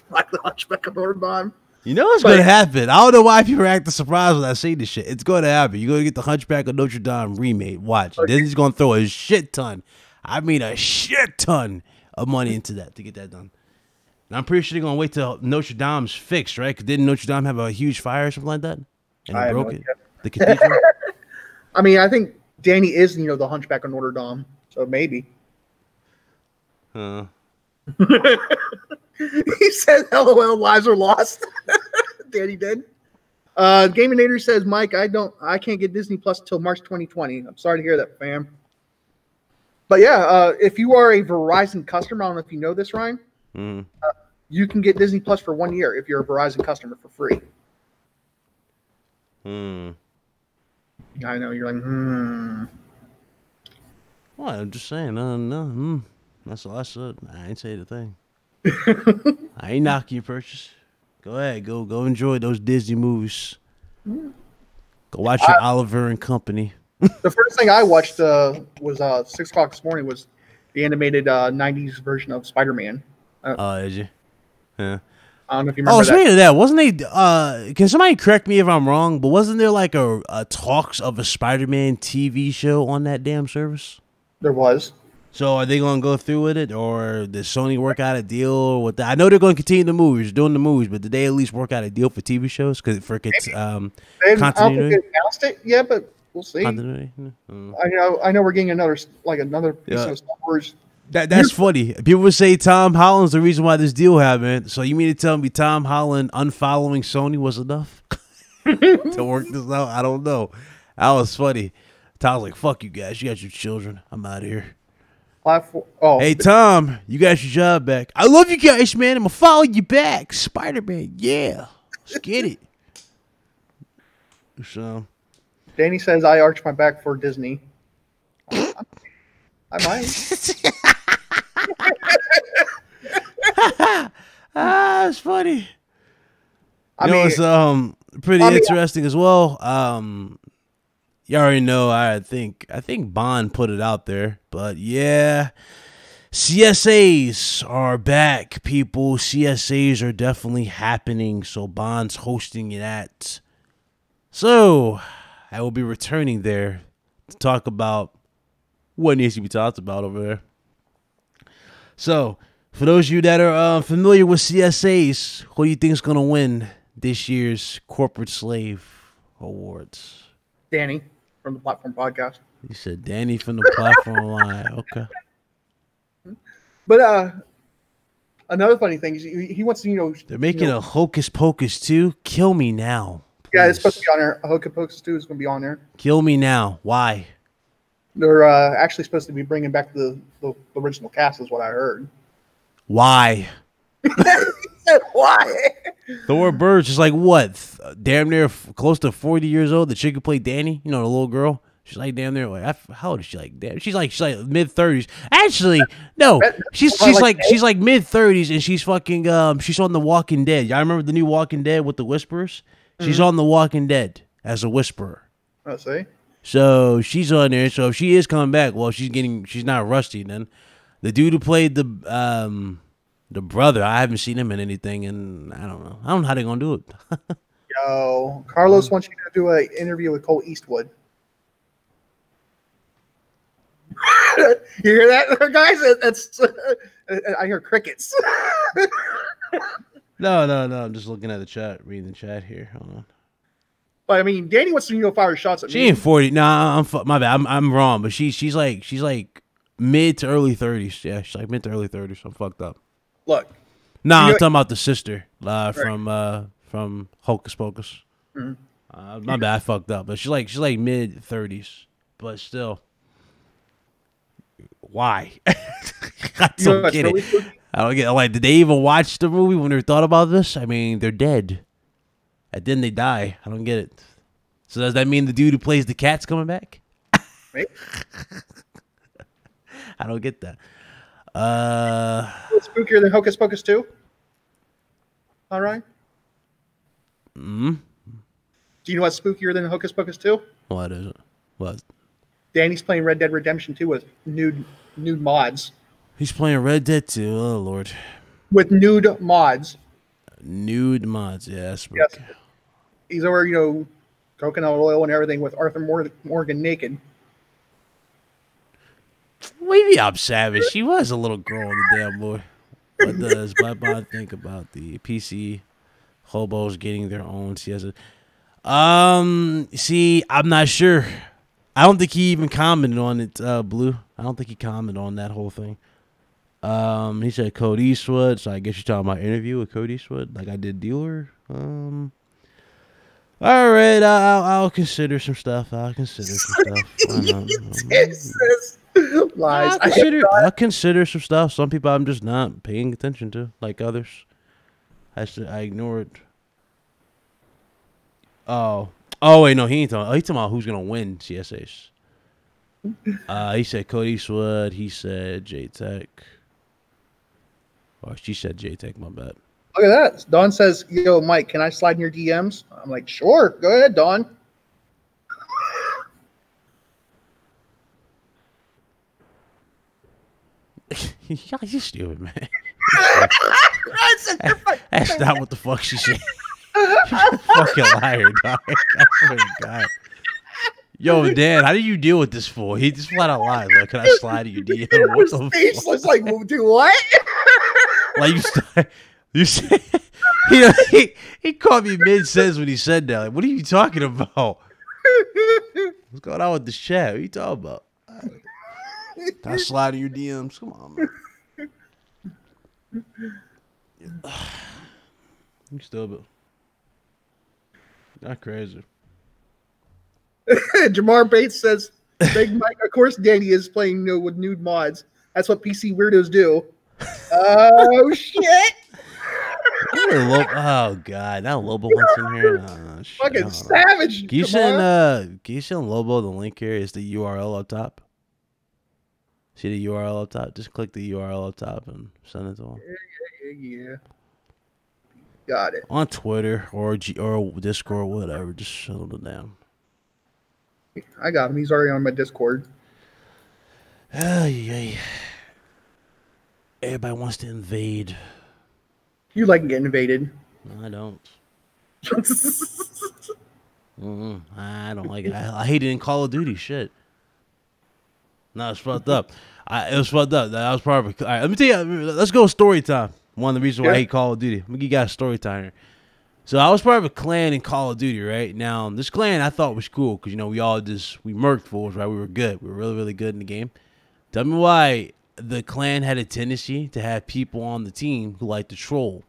Like the Hunchback of Notre Dame. You know what's going to happen. I don't know why people act surprised when I say this shit. It's going to happen. You're going to get the Hunchback of Notre Dame remade. Watch. Then he's going to throw a shit ton. I mean, a shit ton of money into that to get that done. And I'm pretty sure they're going to wait till Notre Dame's fixed, right? Because didn't Notre Dame have a huge fire or something like that? And it broke it. The cathedral. I mean, I think Danny is, you know, the Hunchback of Notre Dame. So maybe. Huh. He said, L O L, lives are lost. Danny did. Uh, Gaminator says, Mike, I don't, I can't get Disney Plus until March twenty twenty. I'm sorry to hear that, fam. But yeah, uh, if you are a Verizon customer, I don't know if you know this, Ryan, mm. uh, you can get Disney Plus for one year if you're a Verizon customer for free. Hmm. I know, you're like, hmm. Well, I'm just saying, uh, no, hmm. That's all I said. I ain't say the thing. I ain't knocking your purchase. Go ahead, go go enjoy those Disney movies. Go watch your I, Oliver and Company. The first thing I watched uh, was uh, six o'clock this morning was the animated uh, nineties version of Spider-Man. Oh, uh, did you? Yeah. I don't know if you remember. Oh, speaking of that, wasn't they? Uh, can somebody correct me if I'm wrong? But wasn't there like a, a talks of a Spider-Man T V show on that damn service? There was. So are they going to go through with it, or did Sony work out a deal with that? I know they're going to continue the movies, doing the movies, but did they at least work out a deal for T V shows? Because for um, they continuity, I don't think they announced it yet, but we'll see. Continuity? Mm-hmm. I know, I know, we're getting another like another piece yeah. of Star Wars. That that's funny. People would say Tom Holland's the reason why this deal happened. So you mean to tell me Tom Holland unfollowing Sony was enough to work this out? I don't know. That was funny. Tom's like, "Fuck you guys. You got your children. I'm out of here." Platform. Oh. Hey Tom, you got your job back. I love you guys, man. I'm gonna follow you back. Spider-Man, yeah. Let's get it. So Danny says I arched my back for Disney. I, I, I might. Ah, it's funny. I you mean, know it's um pretty I mean, interesting as well. Um You already know, I think I think Bond put it out there, but yeah, C S As are back, people. C S As are definitely happening, so Bond's hosting that. So I will be returning there to talk about what needs to be talked about over there. So for those of you that are uh, familiar with C S As, who do you think is going to win this year's Corporate Slave Awards? Danny. From the Platform Podcast. You said Danny from the Platform Line. Okay. But uh, another funny thing is he, he wants to, you know. They're making you know, a Hocus Pocus two. Kill me now. Please. Yeah, it's supposed to be on there. A Hocus Pocus two is going to be on there. Kill me now. Why? They're uh, actually supposed to be bringing back the, the, the original cast is what I heard. Why? Why? Thora Birch is like, what? Damn near close to forty years old. The chick who played Danny, you know, the little girl. She's like, damn near. Like, I, how old is she? Like, damn, she's like, she's like mid thirties. Actually, no, she's she's like she's like mid thirties, and she's fucking um, she's on The Walking Dead. Y'all remember the new Walking Dead with the Whisperers? Mm-hmm. She's on The Walking Dead as a Whisperer. I see. So she's on there. So if she is coming back, well, she's getting she's not rusty then. The dude who played the um. The brother, I haven't seen him in anything, and I don't know. I don't know how they're gonna do it. Yo, Carlos wants you to do an interview with Cole Eastwood. You hear that, guys? That's I hear crickets. No, no, no. I'm just looking at the chat, reading the chat here. Hold on. But I mean, Danny wants to you know fire shots at me. She ain't forty. Nah, I'm my bad. I'm I'm wrong. But she she's like she's like mid to early thirties. Yeah, she's like mid to early thirties. I'm fucked up. Look. No, nah, I'm talking about the sister uh, right. from uh, from Hocus Pocus. Mm-hmm. uh, my bad, I fucked up. But she's like she's like mid thirties, but still. Why? I don't get it. Really I don't get it. Like, did they even watch the movie when they thought about this? I mean, they're dead, and then they die. I don't get it. So does that mean the dude who plays the cat's coming back? Right. I don't get that. Uh, it's spookier than Hocus Pocus two. All right. Mm-hmm. Do you know what's spookier than Hocus Pocus two? What is it? What? Danny's playing Red Dead Redemption two with nude nude mods. He's playing Red Dead two. Oh Lord. With nude mods. Nude mods, yes. Yeah, yes. He's over, you know, coconut oil and everything with Arthur Morgan, Morgan naked. Maybe I'm savage. She was a little girl on the damn boy. What does Black Bond think about the P C hobos getting their own C S? Um, see, I'm not sure. I don't think he even commented on it, uh, Blue. I don't think he commented on that whole thing. Um, he said Code Eastwood, so I guess you're talking about interview with Code Eastwood, like I did Dealer. Um, all right, I'll, I'll consider some stuff. I'll consider some stuff. Lies. I consider, I consider some stuff. Some people I'm just not paying attention to, like others. I should, I ignore it. Oh, oh wait, no, he ain't talking. Oh, he's talking about who's gonna win C S As. Uh, he said Cody Eastwood. He said J Tech. Oh, she said J Tech. My bad. Look at that. Don says, yo, Mike, can I slide in your D Ms? I'm like, sure. Go ahead, Don. Y'all, you stupid, man. That's not what the fuck she said. You're a fucking liar, dog. I swear to God. Yo, Dan, how do you deal with this fool? He just flat out lied. Like, can I slide in your D M? What the fuck? Looks like, do what? Like, you st you said, he, he, he caught me mid-sentence when he said that. Like, what are you talking about? What's going on with this chat? What are you talking about? Can I slide in your D Ms? Come on, man. Yeah. You stupid. Not crazy. Jamar Bates says, Big Mike, of course Danny is playing you know, with nude mods. That's what P C weirdos do. Oh, shit. Oh, God. That Lobo wants in here. Oh, shit. Fucking savage. Can you, send, uh, can you send Lobo the link here? Is the U R L up top? See the U R L up top? Just click the U R L up top and send it to him. Yeah, yeah, yeah. Got it. On Twitter or G or Discord, whatever. Just shut it down. I got him. He's already on my Discord. Oh, yeah. Everybody wants to invade. You like getting invaded. No, I don't. mm-hmm. I don't like it. I, I hate it in Call of Duty. Shit. No, it's fucked up. I, it was fucked up. That was probably. All right, let me tell you. Let's go story time. One of the reasons why yeah. I hate Call of Duty. Let me give you guys a story time here. So I was part of a clan in Call of Duty, right? Now, this clan I thought was cool because, you know, we all just, we murked fools, right? We were good. We were really, really good in the game. Tell me why the clan had a tendency to have people on the team who liked to troll.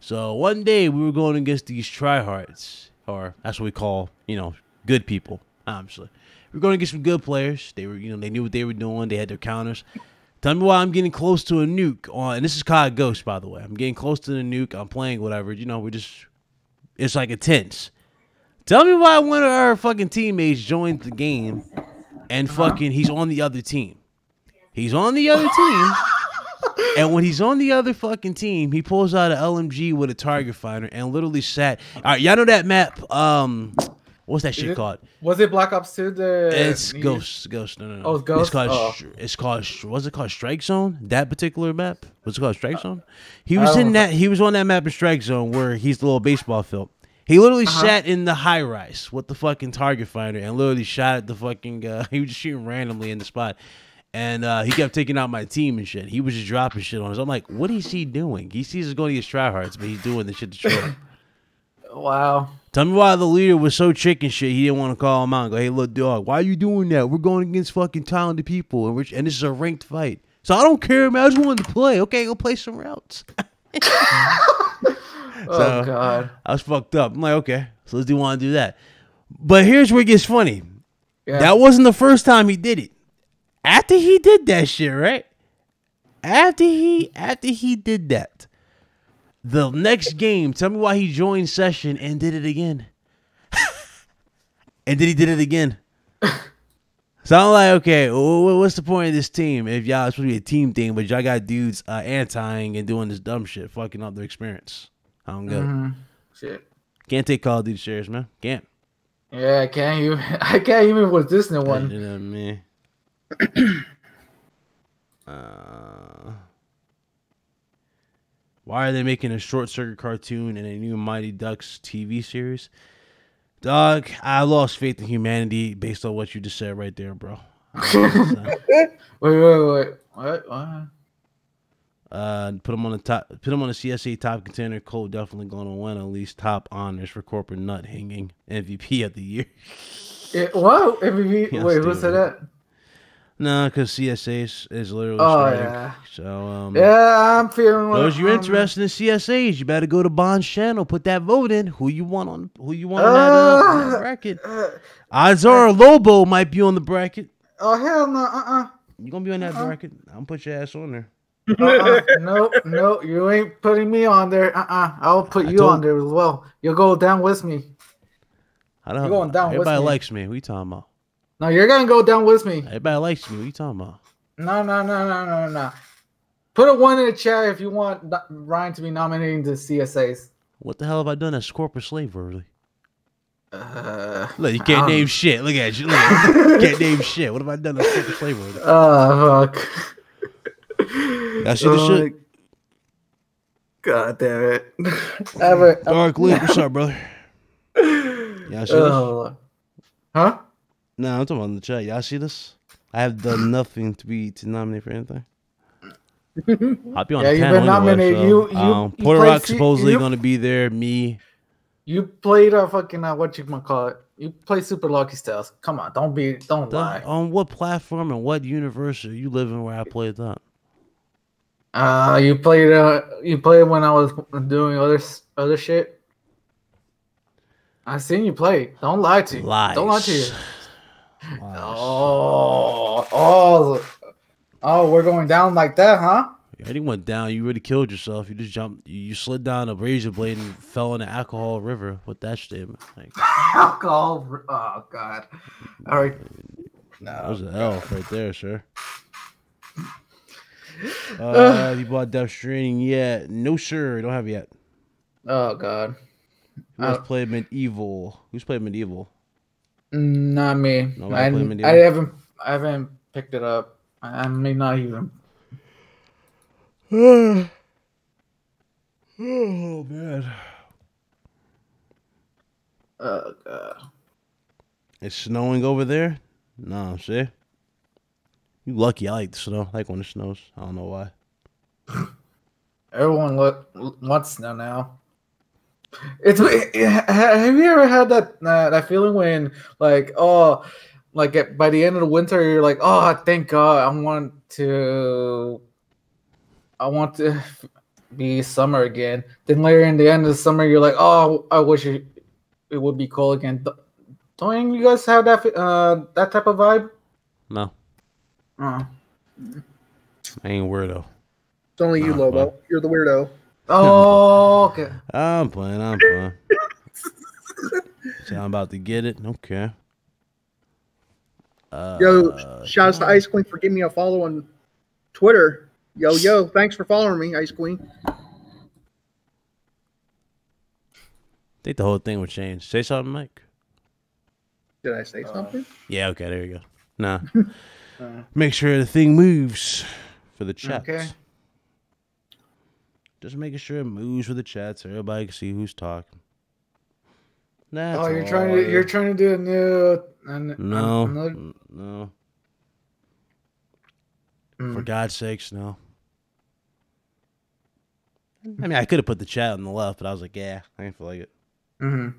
So one day we were going against these tryhards, or that's what we call, you know, good people, obviously. We were going against some good players. They were, you know, they knew what they were doing. They had their counters. Tell me why I'm getting close to a nuke on, and this is C O D Ghost, by the way. I'm getting close to the nuke. I'm playing whatever. You know, we're just... It's like intense. Tell me why one of our fucking teammates joined the game and fucking he's on the other team. He's on the other team. And when he's on the other fucking team, he pulls out an L M G with a target finder and literally sat. All right, y'all know that map. Um, what's that shit it, called? Was it Black Ops two? The it's news? Ghost. Ghost. No, no, no. Oh, it's Ghost. It's called, oh. it's called. What's it called? Strike Zone. That particular map. What's it called? Strike Zone. He was in know. that. He was on that map in Strike Zone where he's the little baseball field. He literally uh -huh. sat in the high rise with the fucking target finder and literally shot at the fucking. Uh, he was just shooting randomly in the spot, and uh, he kept taking out my team and shit. He was just dropping shit on us. I'm like, what is he doing? He sees us going to his tryhards, but he's doing this shit to troll. Wow. Tell me why the leader was so chicken shit. He didn't want to call him out and go, hey, look, dog, why are you doing that? We're going against fucking talented people, and, we're, and this is a ranked fight. So I don't care, man. I just wanted to play. Okay, go play some routes. So, oh, God. I was fucked up. I'm like, okay, so let's do want to do that. But here's where it gets funny. Yeah. That wasn't the first time he did it. After he did that shit, right? After he, after he did that. The next game, tell me why he joined session and did it again. And then he did it again. So I'm like, okay, what's the point of this team? If y'all, it's supposed to be a team thing, but y'all got dudes uh, anti-ing and doing this dumb shit, fucking up their experience. I don't get mm-hmm. it. Shit. Can't take Call of Duty shares, man. Can't. Yeah, I can't even. I can't even with this new one. You know what I mean? uh... Why are they making a Short Circuit cartoon and a new Mighty Ducks T V series? Dog, I lost faith in humanity based on what you just said right there, bro. wait, wait, wait. What? What? Uh, put them on the top. Put them on the C S A top contender. Cole definitely going to win at least top honors for corporate nut hanging M V P of the year. It, what M V P? Yeah, wait, what's that? No, because C S A's is literally oh, striking. Yeah. So, um, yeah, I'm feeling well. Those you're interested in C S A's, you better go to Bond's channel, put that vote in. Who you want on who you want uh, on that, uh, that bracket? Uh, Odds are uh, Lobo might be on the bracket. Oh hell no, uh uh. You gonna be on that uh, bracket? I'm gonna put your ass on there. Uh-uh. No, no, you ain't putting me on there. Uh uh. I'll put I you on there as well. You'll go down with me. I don't you're going down everybody with likes me. me. What are you talking about? No, you're gonna go down with me. Everybody likes you. What are you talking about? No, no, no, no, no, no. Put a one in the chat if you want Ryan to be nominating to C S As. What the hell have I done? That's corporate slavery. Uh, Look, you can't um, name shit. Look at you. Look at you. Can't name shit. What have I done? That's corporate slavery. Oh, fuck. That shit is shit. God damn it. Dark Luke, what's up, brother? Y'all see uh, this? Huh? Nah, I'm talking about in the chat. Y'all see this? I have done nothing to be to nominate for anything. I'll be on yeah, the panel nominated. Anyway, so, you, you, um, Porter you Rock's supposedly you, gonna be there. Me. You played a fucking uh, what you gonna call it? You play Super Lucky Styles. Come on, don't be, don't the, lie. On what platform and what universe are you living where I played that? Uh, you played uh, you played when I was doing other other shit. I seen you play. Don't lie to you. Lies. Don't lie to you. Lies. Oh, oh. Oh, we're going down like that, huh? You already went down. You really killed yourself. You just jumped. You slid down a razor blade and fell in an alcohol river with that statement. Like, alcohol. Oh, God. All right. No. That was an L right there, sir. Uh, you bought Death Stranding yet? No, sir. Don't have it yet. Oh, God. Who's played Medieval? Who's played Medieval? Not me. I, Medieval? I haven't. I haven't picked it up. I may not even. Oh, man. Oh, God. It's snowing over there? No, see? You lucky. I like the snow. I like when it snows. I don't know why. Everyone look, wants snow now. It's have you ever had that uh, that feeling when, like, oh... Like at, by the end of the winter, you're like, oh, thank God, I want to, I want to be summer again. Then later in the end of the summer, you're like, oh, I wish it, it would be cold again. Don't you guys have that uh, that type of vibe? No. Uh. I ain't weirdo. It's only you, Lobo. Playing. You're the weirdo. Oh, okay. I'm playing. I'm playing. So I'm about to get it. Okay. Uh, yo, shouts to Ice Queen for giving me a follow on Twitter. Yo, yo, thanks for following me, Ice Queen. I think the whole thing would change. Say something, Mike. Did I say uh, something? Yeah, okay, there you go. Nah. uh, make sure the thing moves for the chats. Okay. Just making sure it moves for the chats so everybody can see who's talking. That's oh, you're all. trying to you're trying to do a new... And, no, another... no. Mm. For God's sakes, no. I mean, I could have put the chat on the left, but I was like, yeah, I didn't feel like it. Mm-hmm.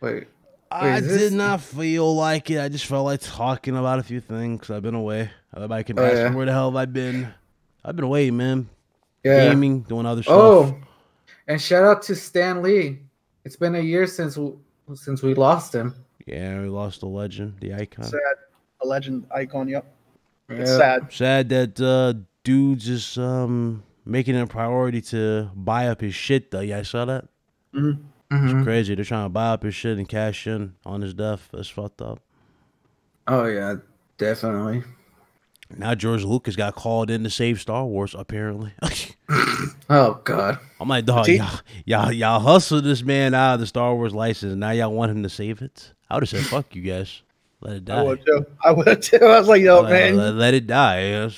Wait, Wait I did this... not feel like it. I just felt like talking about a few things. I've been away. Everybody can oh, ask yeah. me where the hell have I been. I've been away, man. Yeah. Gaming, doing other stuff. Oh, and shout out to Stan Lee. It's been a year since we, since we lost him. Yeah, we lost the legend, the icon. Sad. A legend icon, yep. Yeah. It's sad. Sad that uh, dude's just um, making it a priority to buy up his shit, though. Yeah, I saw that. Mm-hmm. It's crazy. They're trying to buy up his shit and cash in on his death. That's fucked up. Oh, yeah, definitely. Now George Lucas got called in to save Star Wars, apparently. Oh, God. I'm like, dog, y'all y'all hustle this man out of the Star Wars license, and now y'all want him to save it? I would have said, fuck you guys. Let it die. I would too. I would too. I was like, yo, let, man. Let, let it die.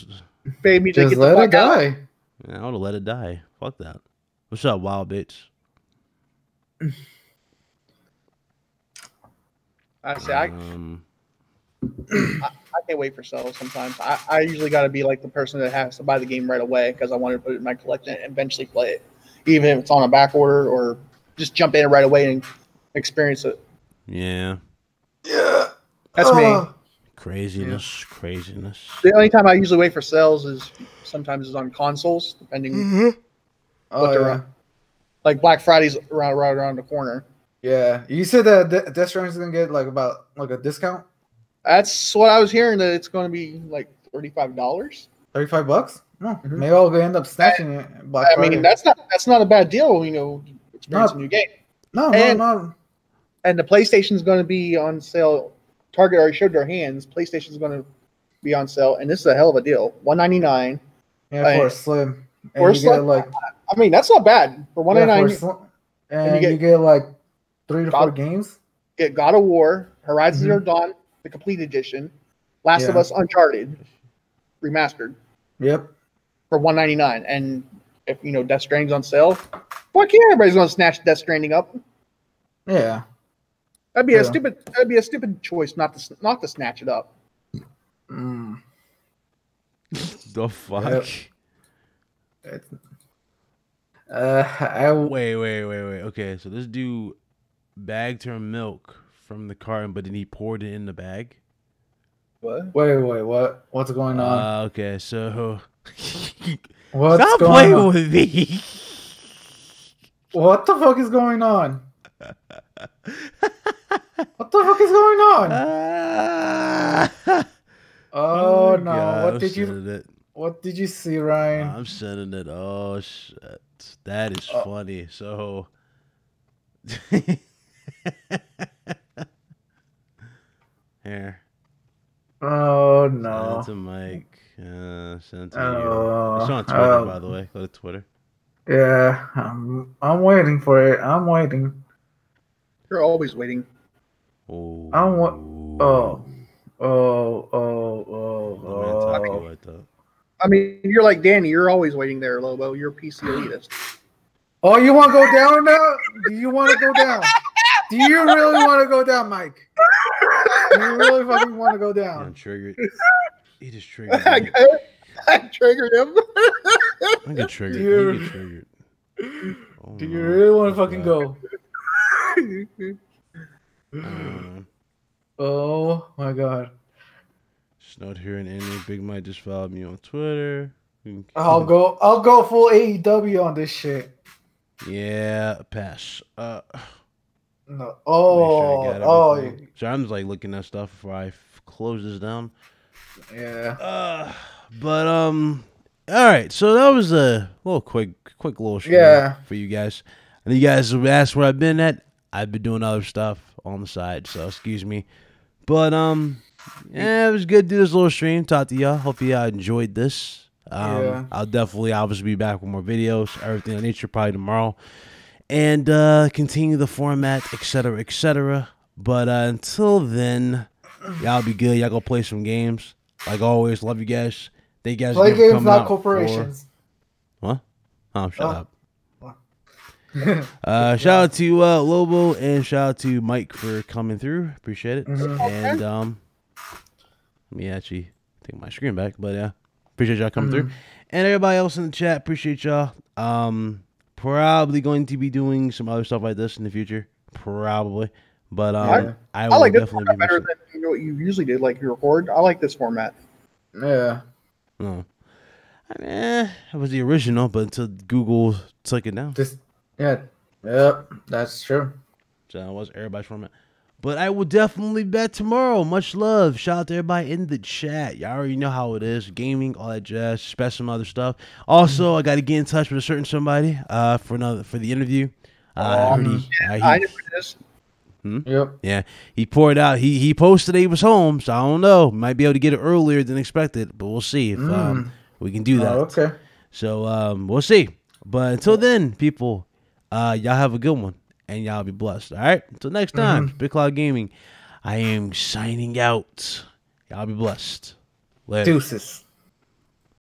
Baby, me just get let the it die. Out. Yeah, I would have let it die. Fuck that. What's up, wild bitch? I say, I, um, I, I can't wait for sales sometimes. I, I usually got to be like the person that has to buy the game right away because I want to put it in my collection and eventually play it, even if it's on a back order or just jump in right away and experience it. Yeah. Yeah. That's uh, me. Craziness, yeah. craziness. The only time I usually wait for sales is sometimes is on consoles, depending mm-hmm. oh, what they're yeah. on. Like Black Friday's around right around the corner. Yeah. You said that De Death Stranding is gonna get like about like a discount? That's what I was hearing, that it's gonna be like thirty five dollars. Thirty five bucks? No. Mm-hmm. Maybe I'll end up snatching I, it. Black I Friday. mean that's not that's not a bad deal, you know, experience no. a new game. No, and, no, no. And the PlayStation is going to be on sale. Target already showed their hands. PlayStation is going to be on sale, and this is a hell of a deal. one ninety-nine Yeah, like, for a slim. And for you slim, get like, I mean, that's not bad for one ninety-nine. Yeah, for and, and you get, you get like three to God, four games. Get God of War, Horizon Zero mm-hmm. Dawn, the Complete Edition, Last yeah. of Us, Uncharted, remastered. Yep. For one ninety-nine, and if you know Death Stranding's on sale, fuck yeah, everybody's gonna snatch Death Stranding up. Yeah. That'd be yeah. a stupid. That'd be a stupid choice not to not to snatch it up. Mm. The fuck. Yep. Uh, I w- wait, wait, wait, wait. Okay, so this dude bagged her milk from the carton, but then he poured it in the bag. What? Wait, wait, what? What's going on? Uh, okay, so. What's Stop going playing on? With me. What the fuck is going on? What the fuck is going on? Uh, oh, oh no! God, what I'm did you? It. What did you see, Ryan? I'm sending it. Oh shit! That is oh. funny. So. Here. Oh no! Send it to Mike. Uh, send it to oh, you. It's on Twitter, uh, by the way. Go to Twitter. Yeah, I'm. I'm waiting for it. I'm waiting. You're always waiting. Oh. I want. Oh. Oh. Oh. Oh. oh. I, mean, I mean, you're like Danny. You're always waiting there, Lobo. You're a P C elitist. Oh, you want to go down now? Do you want to go down? Do you really want to go down, Mike? Do you really fucking want to go down? I'm triggered. He just triggered me. I, I triggered him. I get triggered. Do you, get triggered. Oh, do you really want to fucking God. go? Uh, oh my God. Just not hearing any. Big Mike just followed me on Twitter. I'll go I'll go full A E W on this shit. Yeah, pass. Uh no. Oh, sure oh so I'm just like looking at stuff before I close this down. Yeah. Uh, but um, all right. So that was a little quick, quick little show yeah. for you guys. And you guys asked where I've been at. I've been doing other stuff on the side, so excuse me. But um, yeah, it was good to do this little stream. Talk to y'all. Hope y'all enjoyed this. Um, yeah. I'll definitely obviously be back with more videos, everything of nature, probably tomorrow, and uh, continue the format, et cetera, et cetera. But uh, until then, y'all be good. Y'all go play some games. Like always, love you guys. Thank you guys. Play games, not corporations. For... What? Oh, shut oh. up. uh, shout out to uh, Lobo and shout out to Mike for coming through. Appreciate it. Mm-hmm. And um, let me actually take my screen back. But yeah, appreciate y'all coming mm-hmm. through. And everybody else in the chat, appreciate y'all. Um, probably going to be doing some other stuff like this in the future. Probably. But um, I, I, will I like definitely this be better than you know what you usually did, like you record. I like this format. Yeah. No, I mean, eh, it was the original, but until Google took it down. Just, yeah, yep, that's true. So it was everybody's format. But I will definitely be back tomorrow. Much love. Shout out to everybody in the chat. Y'all already know how it is. Gaming, all that jazz, special some other stuff. Also, I got to get in touch with a certain somebody uh, for another for the interview. Uh, um, already, yeah, I, I knew this. Hmm? Yep. Yeah, he poured out. He he posted that he was home, so I don't know. Might be able to get it earlier than expected, but we'll see if mm. um, we can do that. Oh, okay. So um, we'll see. But until then, people, uh, y'all have a good one, and y'all be blessed. All right. Until next time, mm-hmm. Big Cloud Gaming. I am signing out. Y'all be blessed. Later. Deuces.